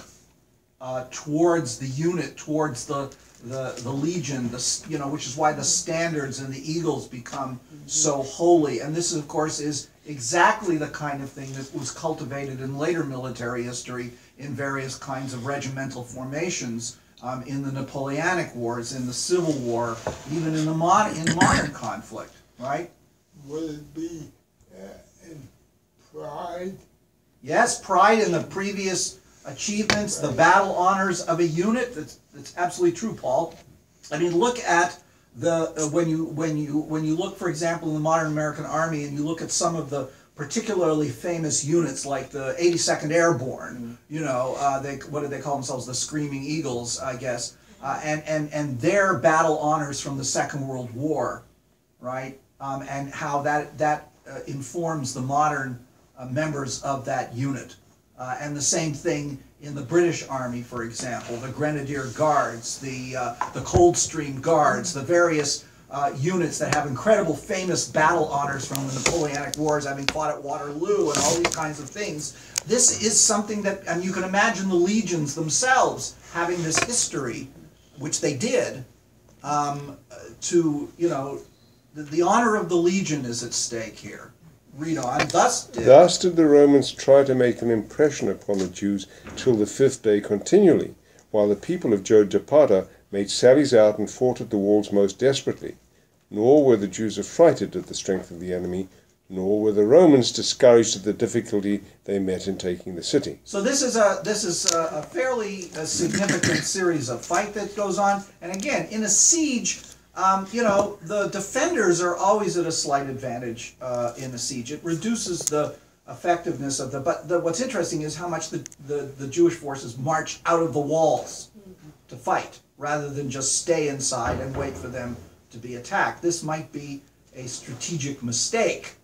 uh, towards the unit, towards the The, the legion, the, you know, which is why the standards and the eagles become mm-hmm. so holy. And this, of course, is exactly the kind of thing that was cultivated in later military history in various kinds of regimental formations um, in the Napoleonic Wars, in the Civil War, even in the mod in modern conflict, right? Would it be uh, in pride? Yes, pride in the previous achievements, the battle honors of a unit. That's, that's absolutely true, Paul. I mean, look at the uh, when you when you when you look, for example, in the modern American Army, and you look at some of the particularly famous units like the eighty-second Airborne. You know, uh, they what do they call themselves? The Screaming Eagles, I guess. Uh, and and and their battle honors from the Second World War, right? Um, and how that that uh, informs the modern uh, members of that unit. Uh, and the same thing in the British Army, for example, the Grenadier Guards, the uh, the Coldstream Guards, the various uh, units that have incredible famous battle honors from the Napoleonic Wars, having fought at Waterloo and all these kinds of things. This is something that, and you can imagine the legions themselves having this history, which they did, um, to, you know, the, the honor of the legion is at stake here. Read on. Thus did. Thus did the Romans try to make an impression upon the Jews till the fifth day continually, while the people of Jotapata made sallies out and fought at the walls most desperately. Nor were the Jews affrighted at the strength of the enemy, nor were the Romans discouraged at the difficulty they met in taking the city. So this is a this is a, a fairly a significant series of fight that goes on, and again in a siege. Um, you know, the defenders are always at a slight advantage uh, in a siege. It reduces the effectiveness of the... But the, what's interesting is how much the, the, the Jewish forces march out of the walls to fight, rather than just stay inside and wait for them to be attacked. This might be a strategic mistake.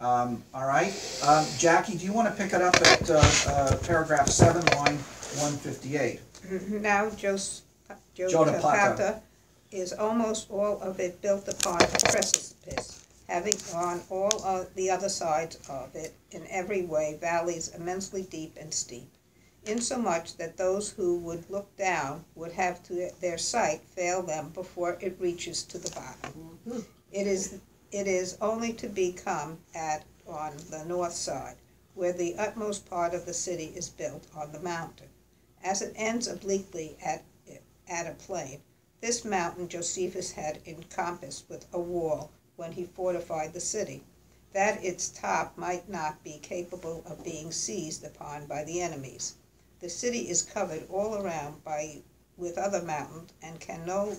Um, all right? Um, Jackie, do you want to pick it up at uh, uh, paragraph seven, line one fifty-eight? Now, Jos Jotapata is almost all of it built upon a precipice, having on all of the other sides of it in every way valleys immensely deep and steep, insomuch that those who would look down would have to their sight fail them before it reaches to the bottom. Mm-hmm. It is it is only to be come at on the north side, where the utmost part of the city is built on the mountain, as it ends obliquely at at a plain. This mountain Josephus had encompassed with a wall when he fortified the city, that its top might not be capable of being seized upon by the enemies. The city is covered all around by with other mountains, and can no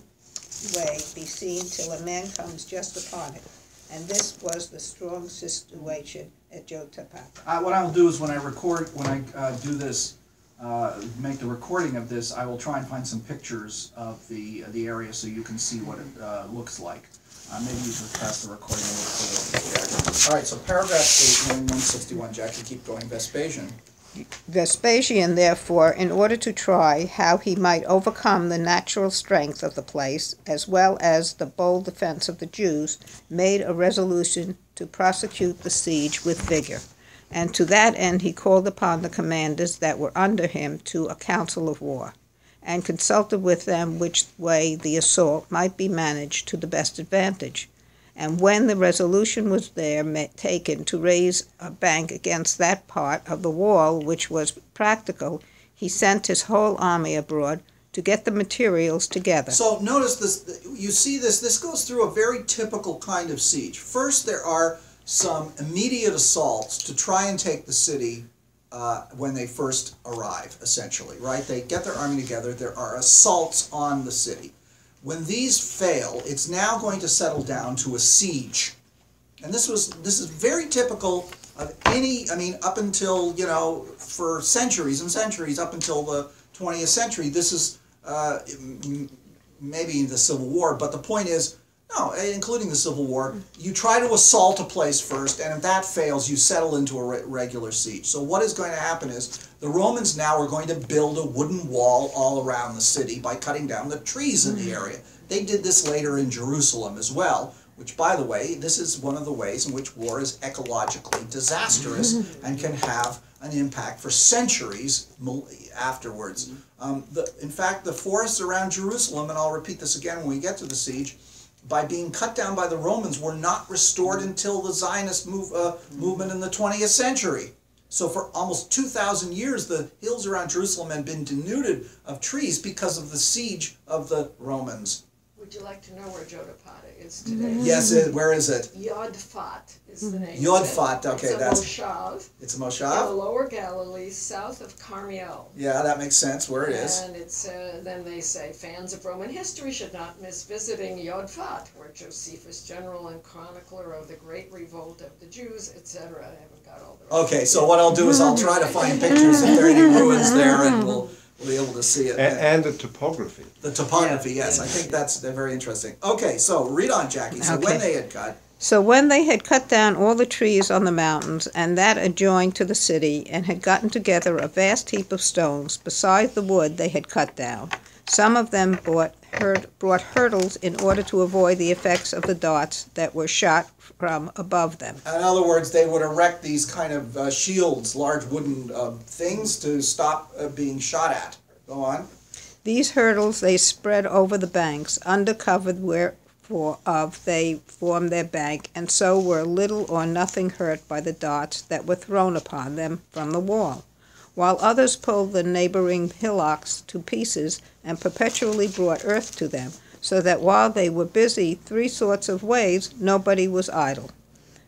way be seen till a man comes just upon it. And this was the strong situation at Jotapata. Uh, what I'll do is when I record, when I uh, do this, uh, make the recording of this, I will try and find some pictures of the, of the area so you can see what it uh, looks like. Uh, maybe you should pass the recording a little bit. All right, so paragraph eight, one sixty-one, Jackie, keep going. Vespasian. Vespasian, therefore, in order to try how he might overcome the natural strength of the place, as well as the bold defense of the Jews, made a resolution to prosecute the siege with vigor. And to that end he called upon the commanders that were under him to a council of war, and consulted with them which way the assault might be managed to the best advantage. And when the resolution was there taken to raise a bank against that part of the wall which was practical, he sent his whole army abroad to get the materials together. So notice this, you see this, this goes through a very typical kind of siege. First there are some immediate assaults to try and take the city uh, when they first arrive, essentially, right? They get their army together, there are assaults on the city. When these fail, it's now going to settle down to a siege. And this was this is very typical of any, I mean, up until, you know, for centuries and centuries, up until the twentieth century, this is uh, maybe the Civil War, but the point is, no, including the Civil War, you try to assault a place first, and if that fails, you settle into a re regular siege. So what is going to happen is the Romans now are going to build a wooden wall all around the city by cutting down the trees in the area. They did this later in Jerusalem as well, which, by the way, this is one of the ways in which war is ecologically disastrous and can have an impact for centuries afterwards. Um, the, in fact, the forests around Jerusalem, and I'll repeat this again when we get to the siege, by being cut down by the Romans, were not restored until the Zionist move, uh, movement in the twentieth century. So for almost two thousand years, the hills around Jerusalem had been denuded of trees because of the siege of the Romans. Would you like to know where Jotapata is today? Yes, it, where is it? Yodfat is the name. Yodfat, okay. It's a that's, moshav. It's a moshav? In the Lower Galilee, south of Carmel. Yeah, that makes sense where it is. And it's, uh, then they say, fans of Roman history should not miss visiting Yodfat, where Josephus, general and chronicler of the great revolt of the Jews, et cetera. I haven't got all the Okay, so what I'll do is I'll try to find pictures if there are any ruins there, and we'll... be able to see it. And, and the topography. The topography, yeah. yes. I think that's they're very interesting. Okay, so read on, Jackie. So okay. when they had cut. So when they had cut down all the trees on the mountains, and that adjoined to the city, and had gotten together a vast heap of stones, besides the wood they had cut down, some of them brought, hurt, brought hurdles in order to avoid the effects of the darts that were shot from above them. In other words, they would erect these kind of uh, shields, large wooden uh, things to stop uh, being shot at. Go on. These hurdles they spread over the banks, under cover whereof they formed their bank, and so were little or nothing hurt by the darts that were thrown upon them from the wall, while others pulled the neighboring hillocks to pieces and perpetually brought earth to them, so that while they were busy three sorts of ways, nobody was idle.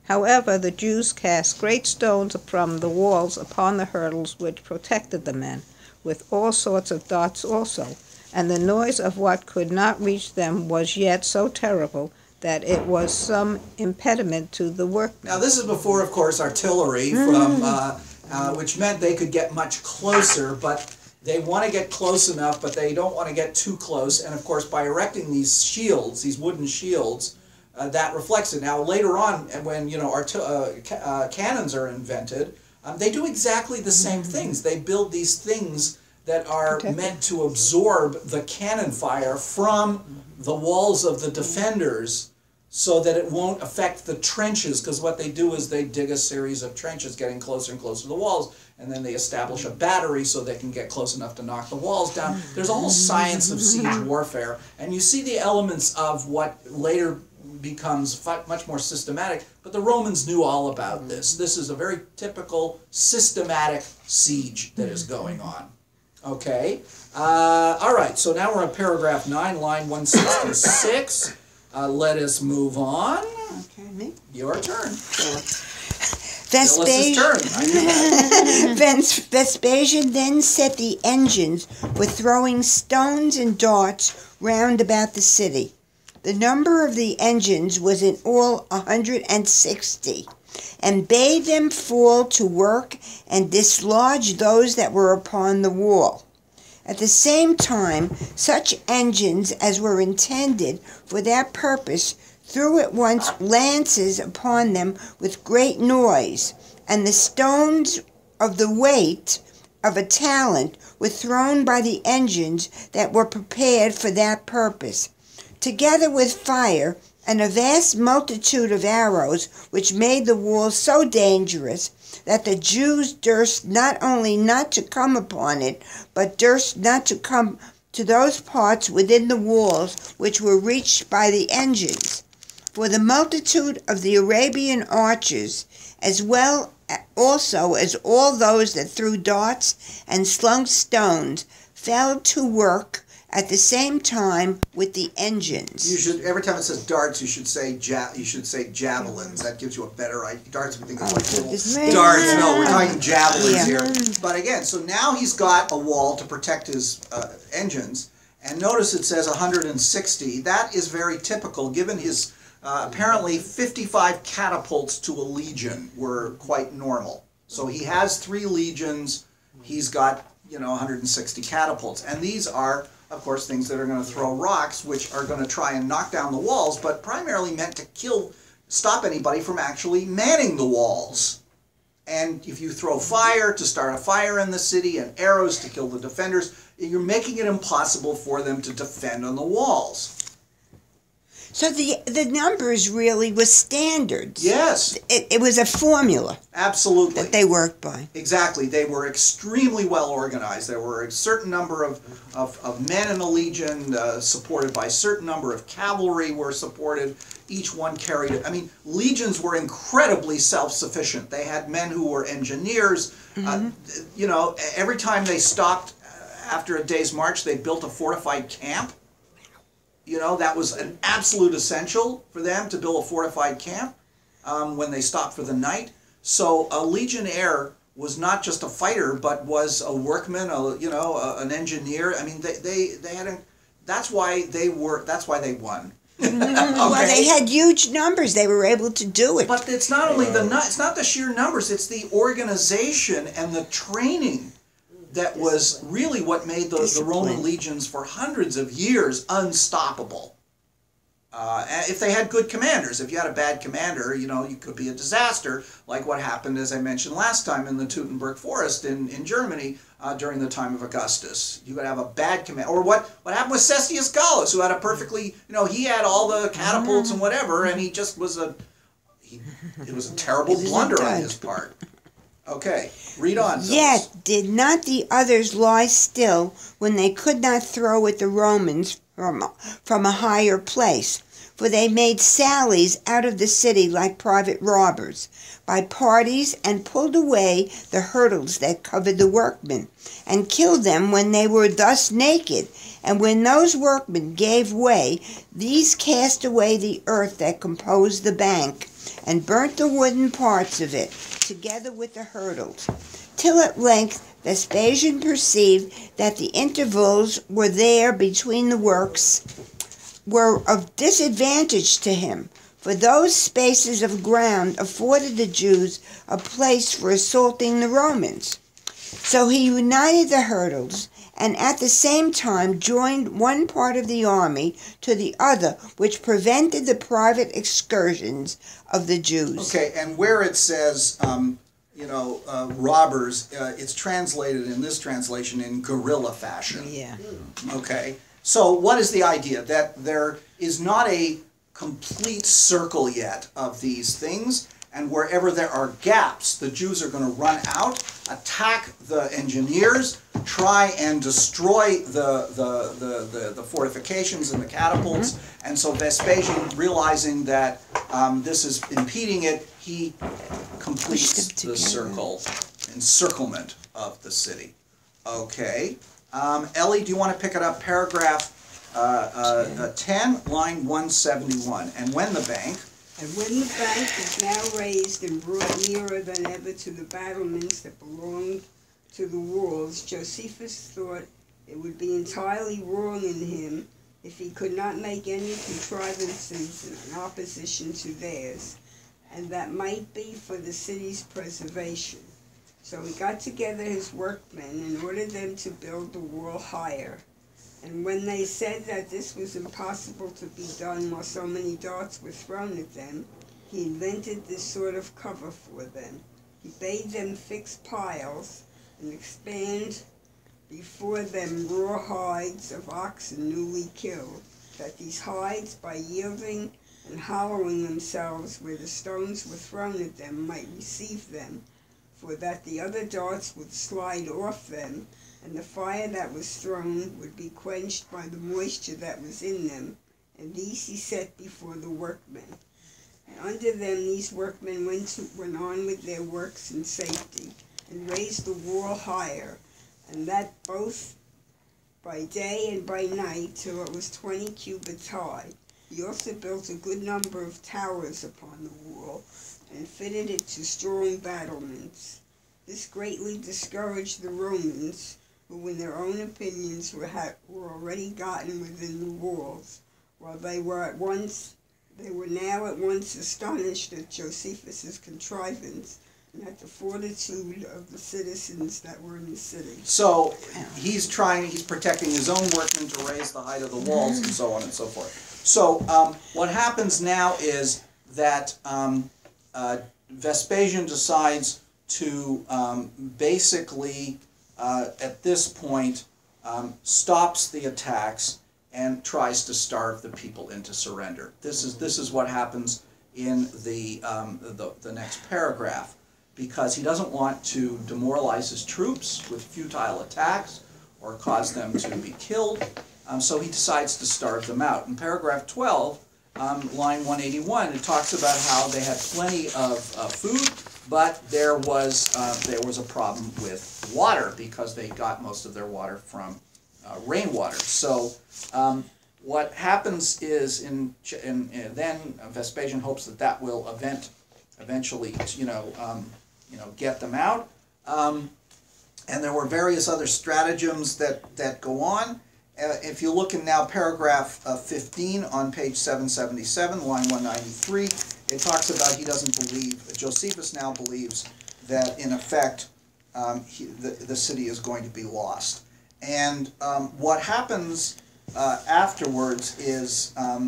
However, the Jews cast great stones from the walls upon the hurdles which protected the men, with all sorts of darts also, and the noise of what could not reach them was yet so terrible that it was some impediment to the workmen. Now this is before, of course, artillery from... Uh, Uh, which meant they could get much closer, but they want to get close enough, but they don't want to get too close. And, of course, by erecting these shields, these wooden shields, uh, that reflects it. Now, later on, when, you know, art uh, ca uh, cannons are invented, um, they do exactly the same things. They build these things that are meant to absorb the cannon fire from the walls of the defenders, so that it won't affect the trenches, because what they do is they dig a series of trenches getting closer and closer to the walls, and then they establish a battery so they can get close enough to knock the walls down. There's a whole science of siege warfare, and you see the elements of what later becomes much more systematic, but the Romans knew all about this. This is a very typical systematic siege that is going on. Okay, uh, all right, so now we're on paragraph nine, line one sixty-six. Uh, let us move on. Okay, me. Your turn. Vespasian, Vespasian then set the engines for throwing stones and darts round about the city. The number of the engines was in all a hundred and sixty, and bade them fall to work and dislodge those that were upon the wall. At the same time, such engines as were intended for that purpose threw at once lances upon them with great noise, and the stones of the weight of a talent were thrown by the engines that were prepared for that purpose, together with fire and a vast multitude of arrows, which made the wall so dangerous that the Jews durst not only not to come upon it, but durst not to come to those parts within the walls which were reached by the engines. For the multitude of the Arabian archers, as well also as all those that threw darts and slung stones, fell to work at the same time with the engines. You should, every time it says darts, you should say ja, you should say javelins. That gives you a better idea. Darts, we think of like little darts. No, we're talking javelins yeah. here. But again, so now he's got a wall to protect his uh, engines. And notice it says one hundred sixty. That is very typical, given his uh, apparently fifty-five catapults to a legion were quite normal. So he has three legions. He's got, you know, one hundred sixty catapults, and these are, of course, things that are going to throw rocks, which are going to try and knock down the walls, but primarily meant to kill, stop anybody from actually manning the walls. And if you throw fire to start a fire in the city and arrows to kill the defenders, you're making it impossible for them to defend on the walls. So the the numbers really were standards. Yes. It, it was a formula. Absolutely. That they worked by. Exactly. They were extremely well organized. There were a certain number of, of, of men in a legion uh, supported by a certain number of cavalry were supported. Each one carried it. I mean, legions were incredibly self-sufficient. They had men who were engineers. Mm-hmm. uh, you know, every time they stopped after a day's march, they built a fortified camp. You know, that was an absolute essential for them to build a fortified camp um, when they stopped for the night. So a legionnaire was not just a fighter, but was a workman, a, you know, a, an engineer. I mean, they they they had a, that's why they were. That's why they won. Okay. Well, they had huge numbers. They were able to do it. But it's not only the it's not the sheer numbers. It's the organization and the training that was really what made the, the Roman legions for hundreds of years unstoppable. Uh, if they had good commanders. If you had a bad commander, you know, you could be a disaster, like what happened, as I mentioned last time, in the Teutoburg Forest in, in Germany uh, during the time of Augustus. You could have a bad commander. Or what, what happened with Cestius Gallus, who had a perfectly, you know, he had all the catapults and whatever, and he just was a, he, it was a terrible blunder on his part. Okay, read on. Those. Yet did not the others lie still when they could not throw at the Romans from, from a higher place, for they made sallies out of the city like private robbers, by parties, and pulled away the hurdles that covered the workmen, and killed them when they were thus naked. And when those workmen gave way, these cast away the earth that composed the bank, and burnt the wooden parts of it, together with the hurdles, till at length Vespasian perceived that the intervals were there between the works were of disadvantage to him, for those spaces of ground afforded the Jews a place for assaulting the Romans. So he united the hurdles, and at the same time joined one part of the army to the other, which prevented the private excursions of the Jews. Okay, and where it says, um, you know, uh, robbers, uh, it's translated in this translation in guerrilla fashion. Yeah. Okay, so what is the idea? That there is not a complete circle yet of these things, and wherever there are gaps, the Jews are going to run out, attack the engineers, try and destroy the, the, the, the, the fortifications and the catapults. Mm-hmm. And so Vespasian, realizing that um, this is impeding it, he completes the circle, encirclement of the city. Okay. Um, Ellie, do you want to pick it up? Paragraph uh, uh, ten, line one seventy-one. And when the bank, A wooden bank was now raised and brought nearer than ever to the battlements that belonged to the walls. Josephus thought it would be entirely wrong in him if he could not make any contrivances in opposition to theirs, and that might be for the city's preservation. So he got together his workmen and ordered them to build the wall higher. And when they said that this was impossible to be done while so many darts were thrown at them, he invented this sort of cover for them. He bade them fix piles and expand before them raw hides of oxen newly killed, that these hides, by yielding and hollowing themselves where the stones were thrown at them, might receive them, for that the other darts would slide off them, and the fire that was thrown would be quenched by the moisture that was in them. And these he set before the workmen. And under them these workmen went, to, went on with their works in safety, and raised the wall higher, and that both by day and by night, till it was twenty cubits high. He also built a good number of towers upon the wall, and fitted it to strong battlements. This greatly discouraged the Romans, who in their own opinions were, ha were already gotten within the walls, while they were at once they were now at once astonished at Josephus's contrivance and at the fortitude of the citizens that were in the city. So he's trying, he's protecting his own workmen to raise the height of the walls and so on and so forth. So um, what happens now is that um, uh, Vespasian decides to um, basically Uh, at this point, um, stops the attacks and tries to starve the people into surrender. This is this is what happens in the um, the, the next paragraph, because he doesn't want to demoralize his troops with futile attacks or cause them to be killed. Um, so he decides to starve them out. In paragraph twelve, um, line one eighty-one, it talks about how they had plenty of uh, food, but there was uh, there was a problem with water, because they got most of their water from uh, rainwater. So um, what happens is, in, in, in then Vespasian hopes that that will event eventually, you know, um, you know, get them out. Um, and there were various other stratagems that that go on. Uh, if you look in now paragraph uh, fifteen on page seven seventy-seven, line one ninety-three. It talks about he doesn't believe, Josephus now believes that in effect um, he, the, the city is going to be lost. And um, what happens uh, afterwards is um,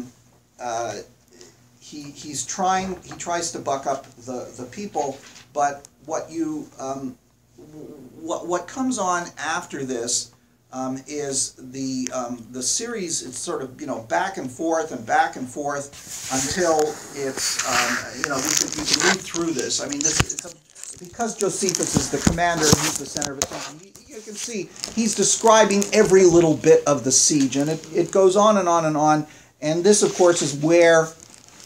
uh, he, he's trying, he tries to buck up the, the people, but what you, um, what, what comes on after this um, is the, um, the series, it's sort of, you know, back and forth and back and forth until it's, um, you know, we can, we can read through this. I mean, this it's a, because Josephus is the commander and he's the center of attention, you, you can see he's describing every little bit of the siege, and it, it goes on and on and on. And this, of course, is where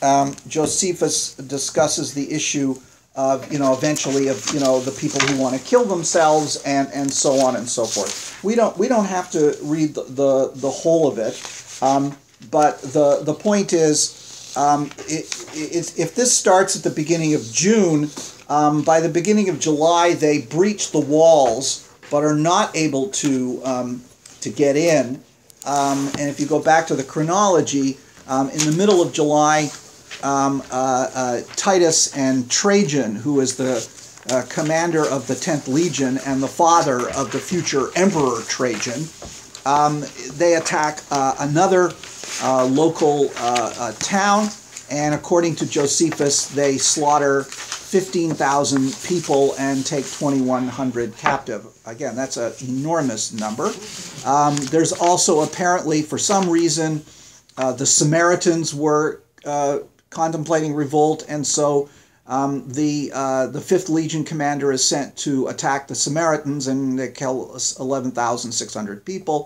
um, Josephus discusses the issue of, you know, eventually of, you know, the people who want to kill themselves and, and so on and so forth. We don't, we don't have to read the, the, the whole of it, um, but the, the point is, um, it, it, if this starts at the beginning of June, um, by the beginning of July they breach the walls but are not able to, um, to get in. Um, and if you go back to the chronology, um, in the middle of July, Um, uh, uh, Titus and Trajan, who is the uh, commander of the tenth Legion and the father of the future Emperor Trajan, um, they attack uh, another uh, local uh, uh, town, and according to Josephus, they slaughter fifteen thousand people and take twenty-one hundred captive. Again, that's an enormous number. Um, there's also apparently, for some reason, uh, the Samaritans were uh, contemplating revolt, and so um, the uh, the fifth Legion commander is sent to attack the Samaritans, and they kill eleven thousand six hundred people.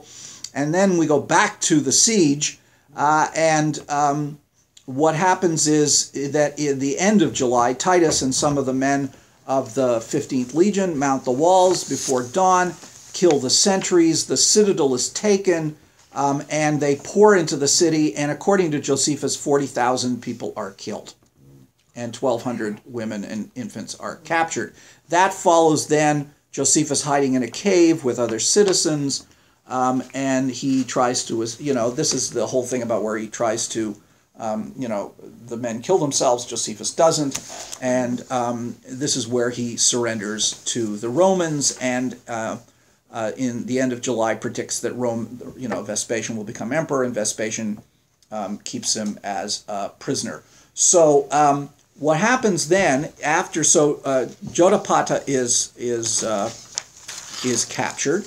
And then we go back to the siege, uh, and um, what happens is that in the end of July, Titus and some of the men of the fifteenth Legion mount the walls before dawn, kill the sentries, the citadel is taken, Um, and they pour into the city, and according to Josephus, forty thousand people are killed. and twelve hundred women and infants are captured. That follows then Josephus hiding in a cave with other citizens, um, and he tries to, you know, this is the whole thing about where he tries to, um, you know, the men kill themselves, Josephus doesn't, and um, this is where he surrenders to the Romans, and uh, uh, in the end of July predicts that Rome, you know, Vespasian will become emperor, and Vespasian um, keeps him as a prisoner. So um, what happens then after, so uh, Jotapata is, is, uh, is captured,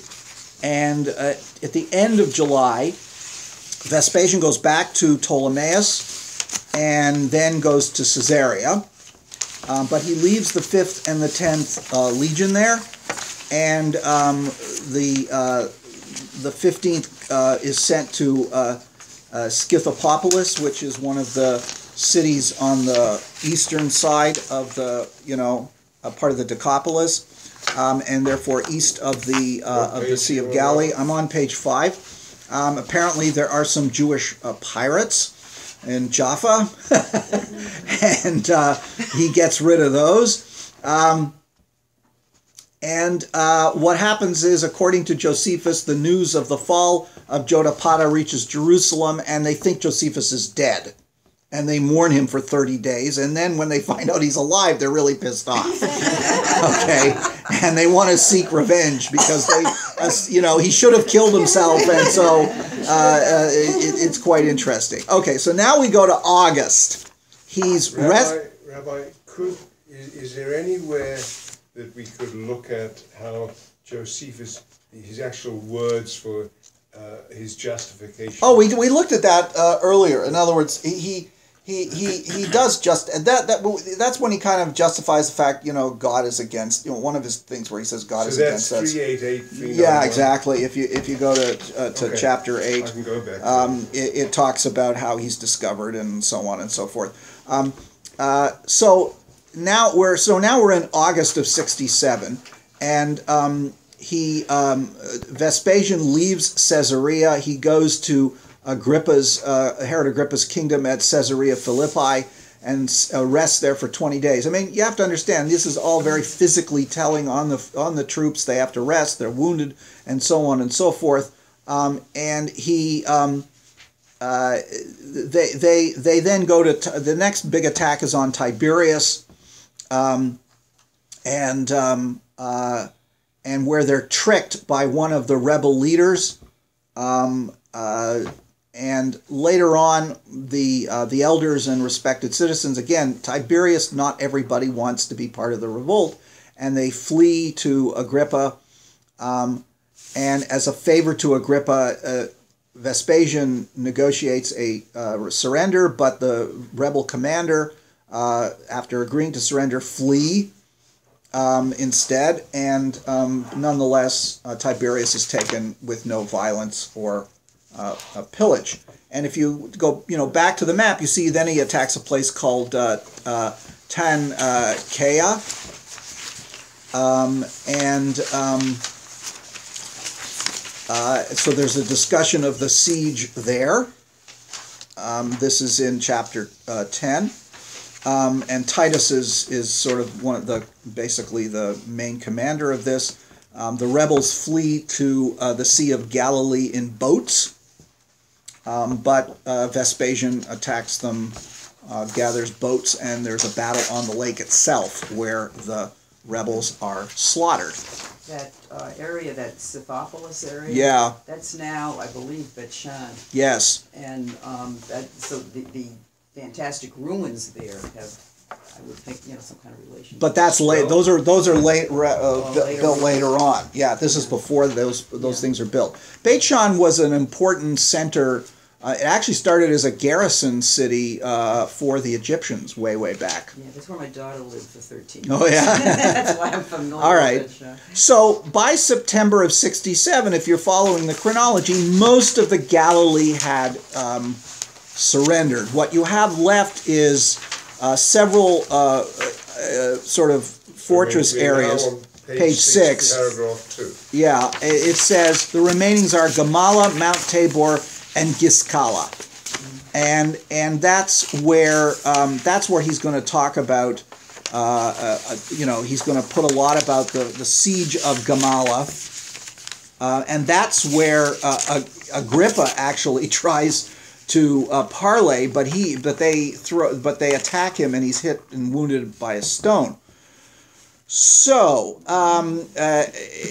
and uh, at the end of July, Vespasian goes back to Ptolemaeus and then goes to Caesarea, um, but he leaves the fifth and the tenth uh, legion there, and um, the, uh, the fifteenth uh, is sent to uh, uh, Scythopolis, which is one of the cities on the eastern side of the, you know, a part of the Decapolis, um, and therefore east of the uh, of the Sea of Galilee. I'm on page five. Um, apparently there are some Jewish uh, pirates in Jaffa, and uh, he gets rid of those. Um, and uh, what happens is, according to Josephus, the news of the fall of Jotapata reaches Jerusalem, and they think Josephus is dead. And they mourn him for thirty days, and then when they find out he's alive, they're really pissed off. Okay, and they want to seek revenge because they, uh, you know, he should have killed himself, and so uh, uh, it, it's quite interesting. Okay, so now we go to August. He's Rabbi. Rabbi, could is, is there anywhere that we could look at how Josephus, his actual words for uh, his justification? Oh, we we looked at that uh, earlier. In other words, he. he He, he, he does just, and that, that, that's when he kind of justifies the fact, you know, God is against, you know, one of his things where he says God so is against us. So that's three eighty-eight, three ninety-one. Yeah, exactly. If you, if you go to, uh, to okay. chapter eight, I can go back. Um, it, it talks about how he's discovered and so on and so forth. Um, uh, so now we're, so now we're in August of sixty-seven, and um, he, um, Vespasian leaves Caesarea. He goes to Agrippa's, uh, Herod Agrippa's kingdom at Caesarea Philippi, and uh, rests there for twenty days. I mean, you have to understand, this is all very physically telling on the on the troops. They have to rest, they're wounded, and so on and so forth. Um, and he, um, uh, they, they, they then go to, the next big attack is on Tiberias, um, and, um, uh, and where they're tricked by one of the rebel leaders, um, uh, and later on, the uh, the elders and respected citizens, again, Tiberius, not everybody wants to be part of the revolt, and they flee to Agrippa. Um, and as a favor to Agrippa, uh, Vespasian negotiates a uh, surrender, but the rebel commander, uh, after agreeing to surrender, flee um, instead. And um, nonetheless, uh, Tiberius is taken with no violence or Uh, a pillage. And if you go, you know, back to the map, you see then he attacks a place called uh, uh, Tanchea, um, and um, uh, so there's a discussion of the siege there. Um, this is in chapter uh, ten, um, and Titus is is sort of one of the basically the main commander of this. Um, the rebels flee to uh, the Sea of Galilee in boats. Um, but uh, Vespasian attacks them, uh, gathers boats, and there's a battle on the lake itself where the rebels are slaughtered. That uh, area, that Scythopolis area, yeah, that's now, I believe, Bethshan. Yes. And um, that, so the, the fantastic ruins there have, I would think, you know, some kind of relation. But that's late. Those are those are late, uh, well, later built on. later on. Yeah, this is before those those yeah. things are built. Bethshan was an important center. Uh, it actually started as a garrison city uh, for the Egyptians way, way back. Yeah, that's where my daughter lived for thirteen years. Oh, yeah. That's why I'm familiar All right. with Bethshan. So by September of sixty-seven, if you're following the chronology, most of the Galilee had um, surrendered. What you have left is Uh, several uh, uh, sort of fortress so areas. Page, page six, six paragraph two. Yeah, it, it says the remainings are Gamala, Mount Tabor, and Giskala. Mm-hmm. and and that's where um, that's where he's going to talk about. Uh, uh, you know, he's going to put a lot about the the siege of Gamala. Uh, and that's where uh, Agrippa actually tries to uh, parley, but he, but they throw, but they attack him, and he's hit and wounded by a stone. So, um, uh,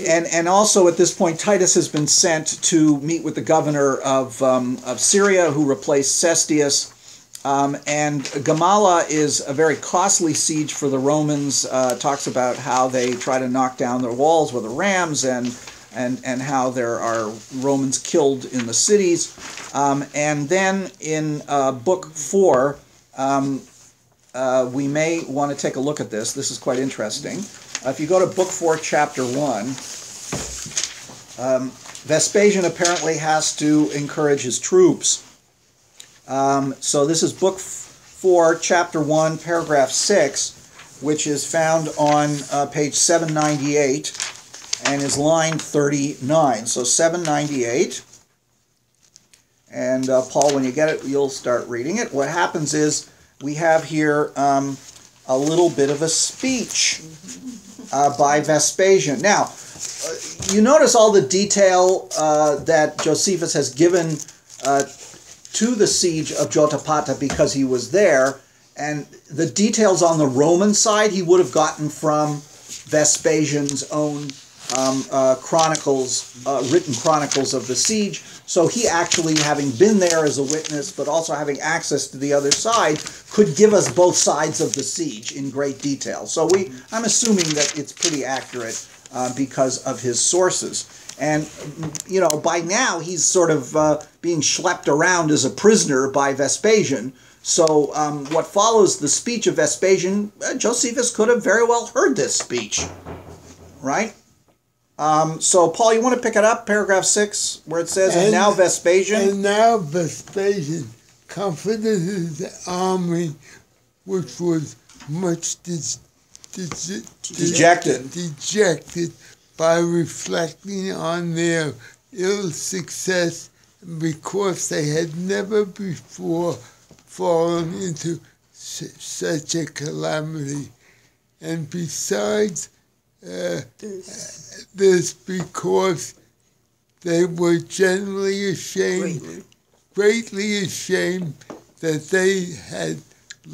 and and also at this point, Titus has been sent to meet with the governor of um, of Syria, who replaced Cestius. Um, and Gamala is a very costly siege for the Romans. Uh, talks about how they try to knock down their walls with the rams and. And, and how there are Romans killed in the cities. Um, and then in uh, book four, um, uh, we may want to take a look at this. This is quite interesting. Uh, if you go to book four, chapter one, um, Vespasian apparently has to encourage his troops. Um, so this is book four, chapter one, paragraph six, which is found on uh, page seven ninety-eight. And is line thirty-nine, so seven ninety-eight. And uh, Paul, when you get it, you'll start reading it. What happens is we have here um, a little bit of a speech uh, by Vespasian. Now, uh, you notice all the detail uh, that Josephus has given uh, to the siege of Jotapata because he was there. And the details on the Roman side he would have gotten from Vespasian's own Um, uh, chronicles, uh, written chronicles of the siege. So he actually, having been there as a witness, but also having access to the other side, could give us both sides of the siege in great detail. So we, I'm assuming that it's pretty accurate uh, because of his sources. And, you know, by now he's sort of uh, being schlepped around as a prisoner by Vespasian. So um, what follows the speech of Vespasian, uh, Josephus could have very well heard this speech, right? Um, so, Paul, you want to pick it up, paragraph six, where it says, and, and now Vespasian. And now Vespasian comforted his army, which was much de de de dejected. dejected by reflecting on their ill success, because they had never before fallen into su such a calamity. And besides, Uh, this because they were generally ashamed, greatly ashamed that they had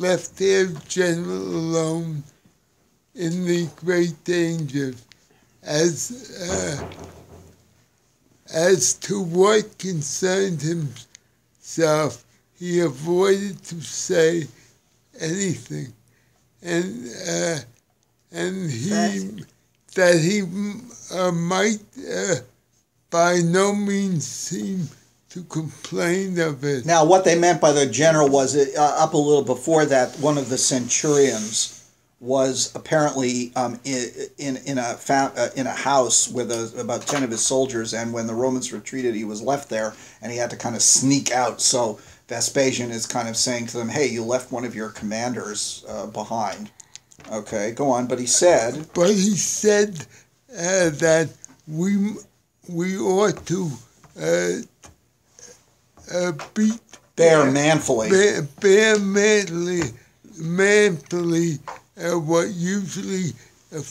left their general alone in the great danger. As, uh, as to what concerned himself, he avoided to say anything, and uh, and he. that he uh, might uh, by no means seem to complain of it. Now, what they meant by the general was, uh, up a little before that, one of the centurions was apparently um, in, in, in, a uh, in a house with a, about ten of his soldiers, and when the Romans retreated, he was left there, and he had to kind of sneak out. So Vespasian is kind of saying to them, hey, you left one of your commanders uh, behind. Okay, go on. But he said... But he said uh, that we we ought to uh, uh, beat... Bear manfully. Bear, bear manfully, manfully uh, what usually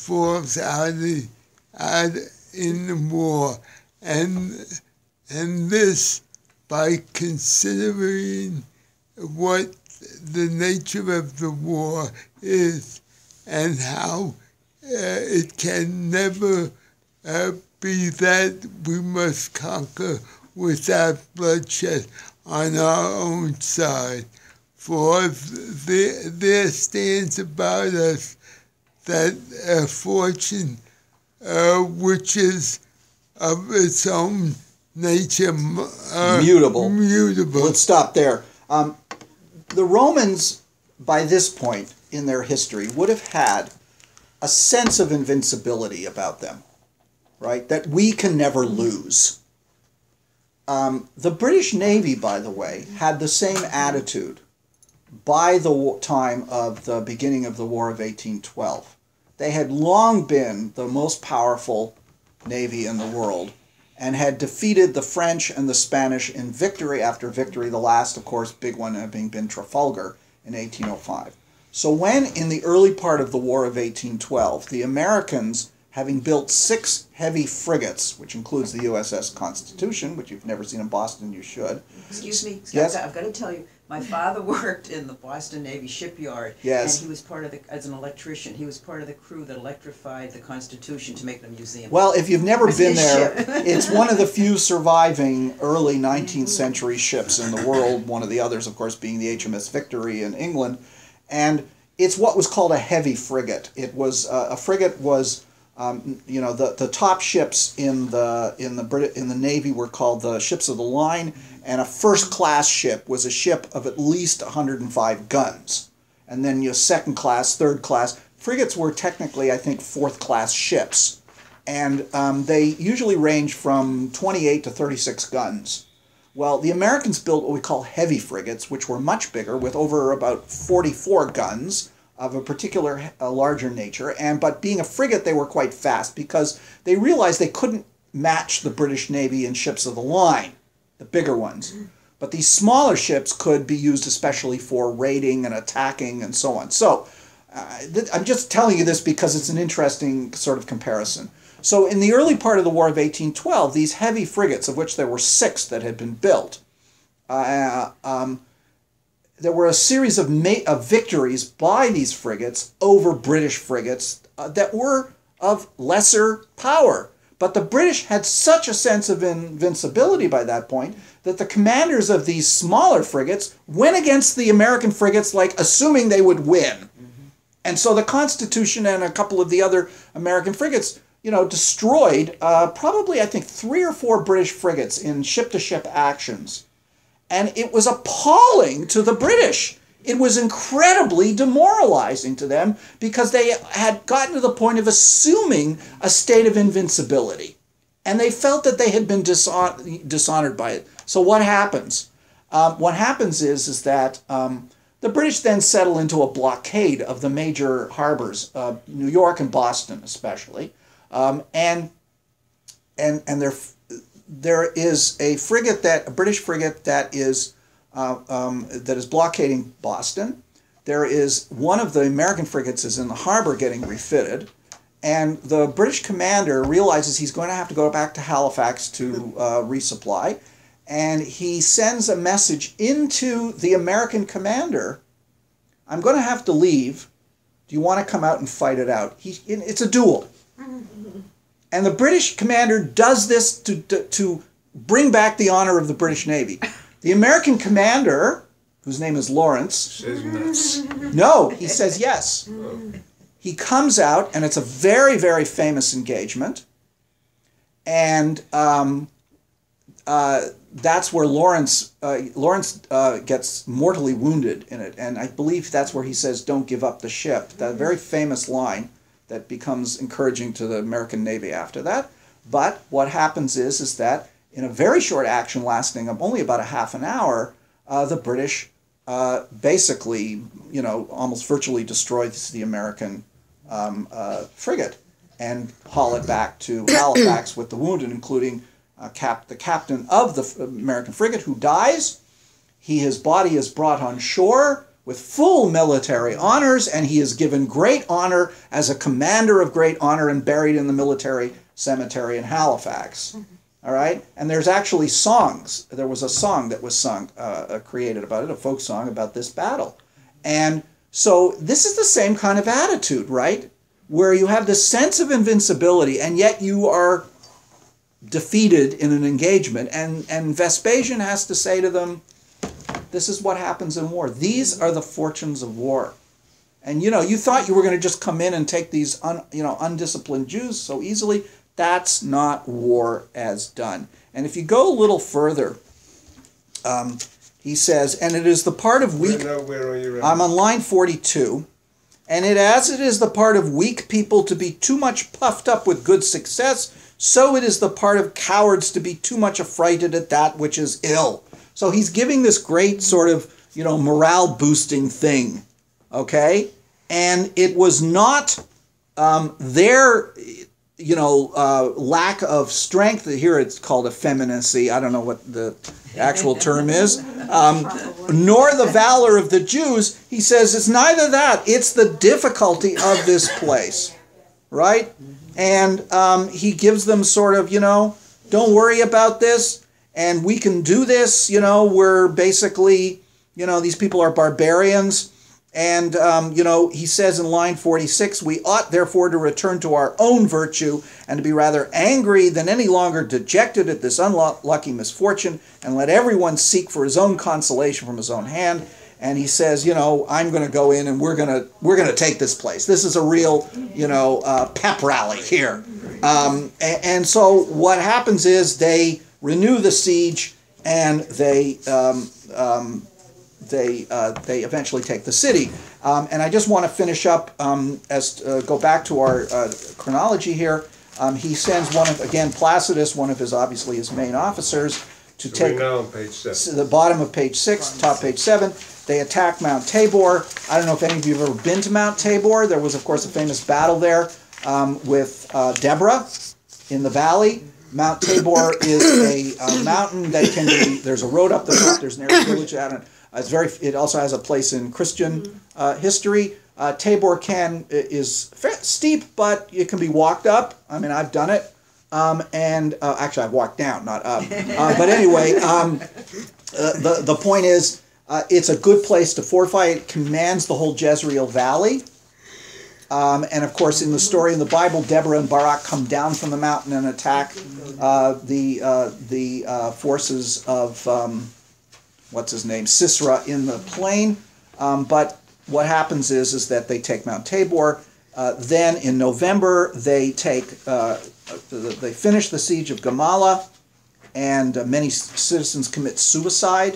falls out, the, out in the war. And, and this by considering what the nature of the war is, and how uh, it can never uh, be that we must conquer without bloodshed on our own side. For there, there stands about us that uh, fortune uh, which is of its own nature uh, mutable. mutable. Let's stop there. Um, the Romans, by this point in their history, would have had a sense of invincibility about them, right? That we can never lose. Um, the British Navy, by the way, had the same attitude by the time of the beginning of the War of eighteen twelve. They had long been the most powerful navy in the world, and had defeated the French and the Spanish in victory after victory, the last, of course, big one having been Trafalgar in eighteen oh five. So when, in the early part of the War of eighteen twelve, the Americans, having built six heavy frigates, which includes the U S S Constitution, which you've never seen in Boston, you should. Excuse me, yes? I've got to tell you, my father worked in the Boston Navy shipyard, yes. and he was part of the, as an electrician, he was part of the crew that electrified the Constitution to make the museum. Well, if you've never been there, it's one of the few surviving early nineteenth century ships in the world, one of the others, of course, being the H M S Victory in England, and it's what was called a heavy frigate. It was, uh, a frigate was... Um, you know, the, the top ships in the in the Brit in the Navy were called the ships of the line, and a first-class ship was a ship of at least one hundred five guns. And then your second-class, third-class. Frigates were technically, I think, fourth-class ships, and um, they usually range from twenty-eight to thirty-six guns. Well, the Americans built what we call heavy frigates, which were much bigger, with over about forty-four guns, of a particular uh, larger nature, and but being a frigate, they were quite fast because they realized they couldn't match the British Navy in ships of the line, the bigger ones. But these smaller ships could be used especially for raiding and attacking and so on. So uh, I'm just telling you this because it's an interesting sort of comparison. So in the early part of the War of eighteen twelve, these heavy frigates, of which there were six that had been built, uh, um, there were a series of, ma of victories by these frigates over British frigates uh, that were of lesser power. But the British had such a sense of invincibility by that point that the commanders of these smaller frigates went against the American frigates, like assuming they would win. Mm-hmm. And so the Constitution and a couple of the other American frigates, you know, destroyed uh, probably, I think, three or four British frigates in ship-to-ship actions. And it was appalling to the British. It was incredibly demoralizing to them because they had gotten to the point of assuming a state of invincibility. And they felt that they had been dishon dishonored by it. So what happens? Um, what happens is, is that um, the British then settle into a blockade of the major harbors, uh, New York and Boston especially. Um, and, and, and they're... There is a frigate that a British frigate that is uh, um, that is blockading Boston. There is one of the American frigates is in the harbor getting refitted, and the British commander realizes he's going to have to go back to Halifax to uh, resupply, and he sends a message into the American commander: "I'm going to have to leave. Do you want to come out and fight it out?" He, it's a duel. And the British commander does this to, to, to bring back the honor of the British Navy. The American commander, whose name is Lawrence, says no, he says yes. Oh. He comes out, and it's a very, very famous engagement. And um, uh, that's where Lawrence, uh, Lawrence uh, gets mortally wounded in it. And I believe that's where he says, "Don't give up the ship." That very famous line that becomes encouraging to the American Navy after that. But what happens is, is that in a very short action lasting of only about a half an hour, uh, the British uh, basically, you know, almost virtually destroys the American um, uh, frigate and haul it back to Halifax with the wounded, including uh, cap the captain of the American frigate, who dies. He, his body is brought on shore with full military honors, and he is given great honor as a commander of great honor and buried in the military cemetery in Halifax. Mm-hmm. All right? And there's actually songs. There was a song that was sung, uh, created about it, a folk song about this battle. And so this is the same kind of attitude, right? Where you have this sense of invincibility, and yet you are defeated in an engagement. And, and Vespasian has to say to them, "This is what happens in war. These are the fortunes of war." And you know, you thought you were going to just come in and take these un, you know, undisciplined Jews so easily. That's not war as done. And if you go a little further, um, he says, and it is the part of weak... Where, no, where are you? I'm on line forty-two. And it as it is the part of weak people to be too much puffed up with good success, so it is the part of cowards to be too much affrighted at that which is ill. So he's giving this great sort of, you know, morale-boosting thing, okay? And it was not um, their, you know, uh, lack of strength. Here it's called effeminacy. I don't know what the actual term is. Um, nor the valor of the Jews. He says it's neither that. It's the difficulty of this place, right? And um, he gives them sort of, you know, don't worry about this, and we can do this. You know, we're basically, you know, these people are barbarians. And, um, you know, he says in line forty-six, we ought therefore to return to our own virtue and to be rather angry than any longer dejected at this unlucky misfortune, and let everyone seek for his own consolation from his own hand. And he says, you know, I'm going to go in and we're going to we're going to take this place. This is a real, you know, uh, pep rally here. Um, and, and so what happens is they renew the siege and they... Um, um, They uh, they eventually take the city, um, and I just want to finish up um, as uh, go back to our uh, chronology here. Um, he sends one of again Placidus, one of his obviously his main officers, to so take now on page seven. The bottom of page six, bottom top six. Page seven. They attack Mount Tabor. I don't know if any of you have ever been to Mount Tabor. There was of course a famous battle there um, with uh, Deborah in the valley. Mount Tabor is a uh, mountain that can be. There's a road up the top. There's an area village out on. It's very. It also has a place in Christian uh, history. Uh, Tabor can is steep, but it can be walked up. I mean, I've done it, um, and uh, actually, I've walked down, not up. Uh, but anyway, um, uh, the the point is, uh, it's a good place to fortify. It commands the whole Jezreel Valley, um, and of course, in the story in the Bible, Deborah and Barak come down from the mountain and attack uh, the uh, the uh, forces of. Um, what's his name, Sisera in the plain. Um, but what happens is, is that they take Mount Tabor. Uh, then in November, they take, uh, they finish the siege of Gamala, and uh, many citizens commit suicide.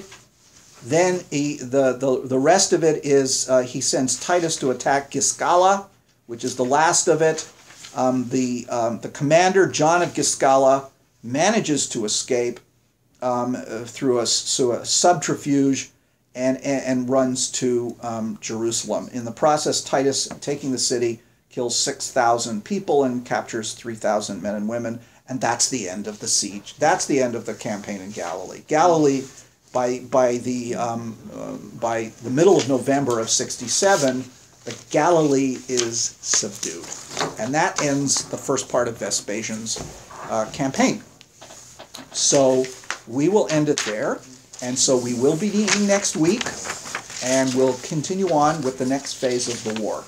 Then he, the, the, the rest of it is, uh, he sends Titus to attack Giscala, which is the last of it. Um, the, um, the commander, John of Giscala, manages to escape, Um, uh, through a, so a subterfuge and, and, and runs to um, Jerusalem. In the process, Titus, taking the city, kills six thousand people and captures three thousand men and women, and that's the end of the siege. That's the end of the campaign in Galilee. Galilee, by, by, the, um, uh, by the middle of November of sixty-seven, the Galilee is subdued. And that ends the first part of Vespasian's uh, campaign. So... we will end it there, and so we will be meeting next week, and we'll continue on with the next phase of the war.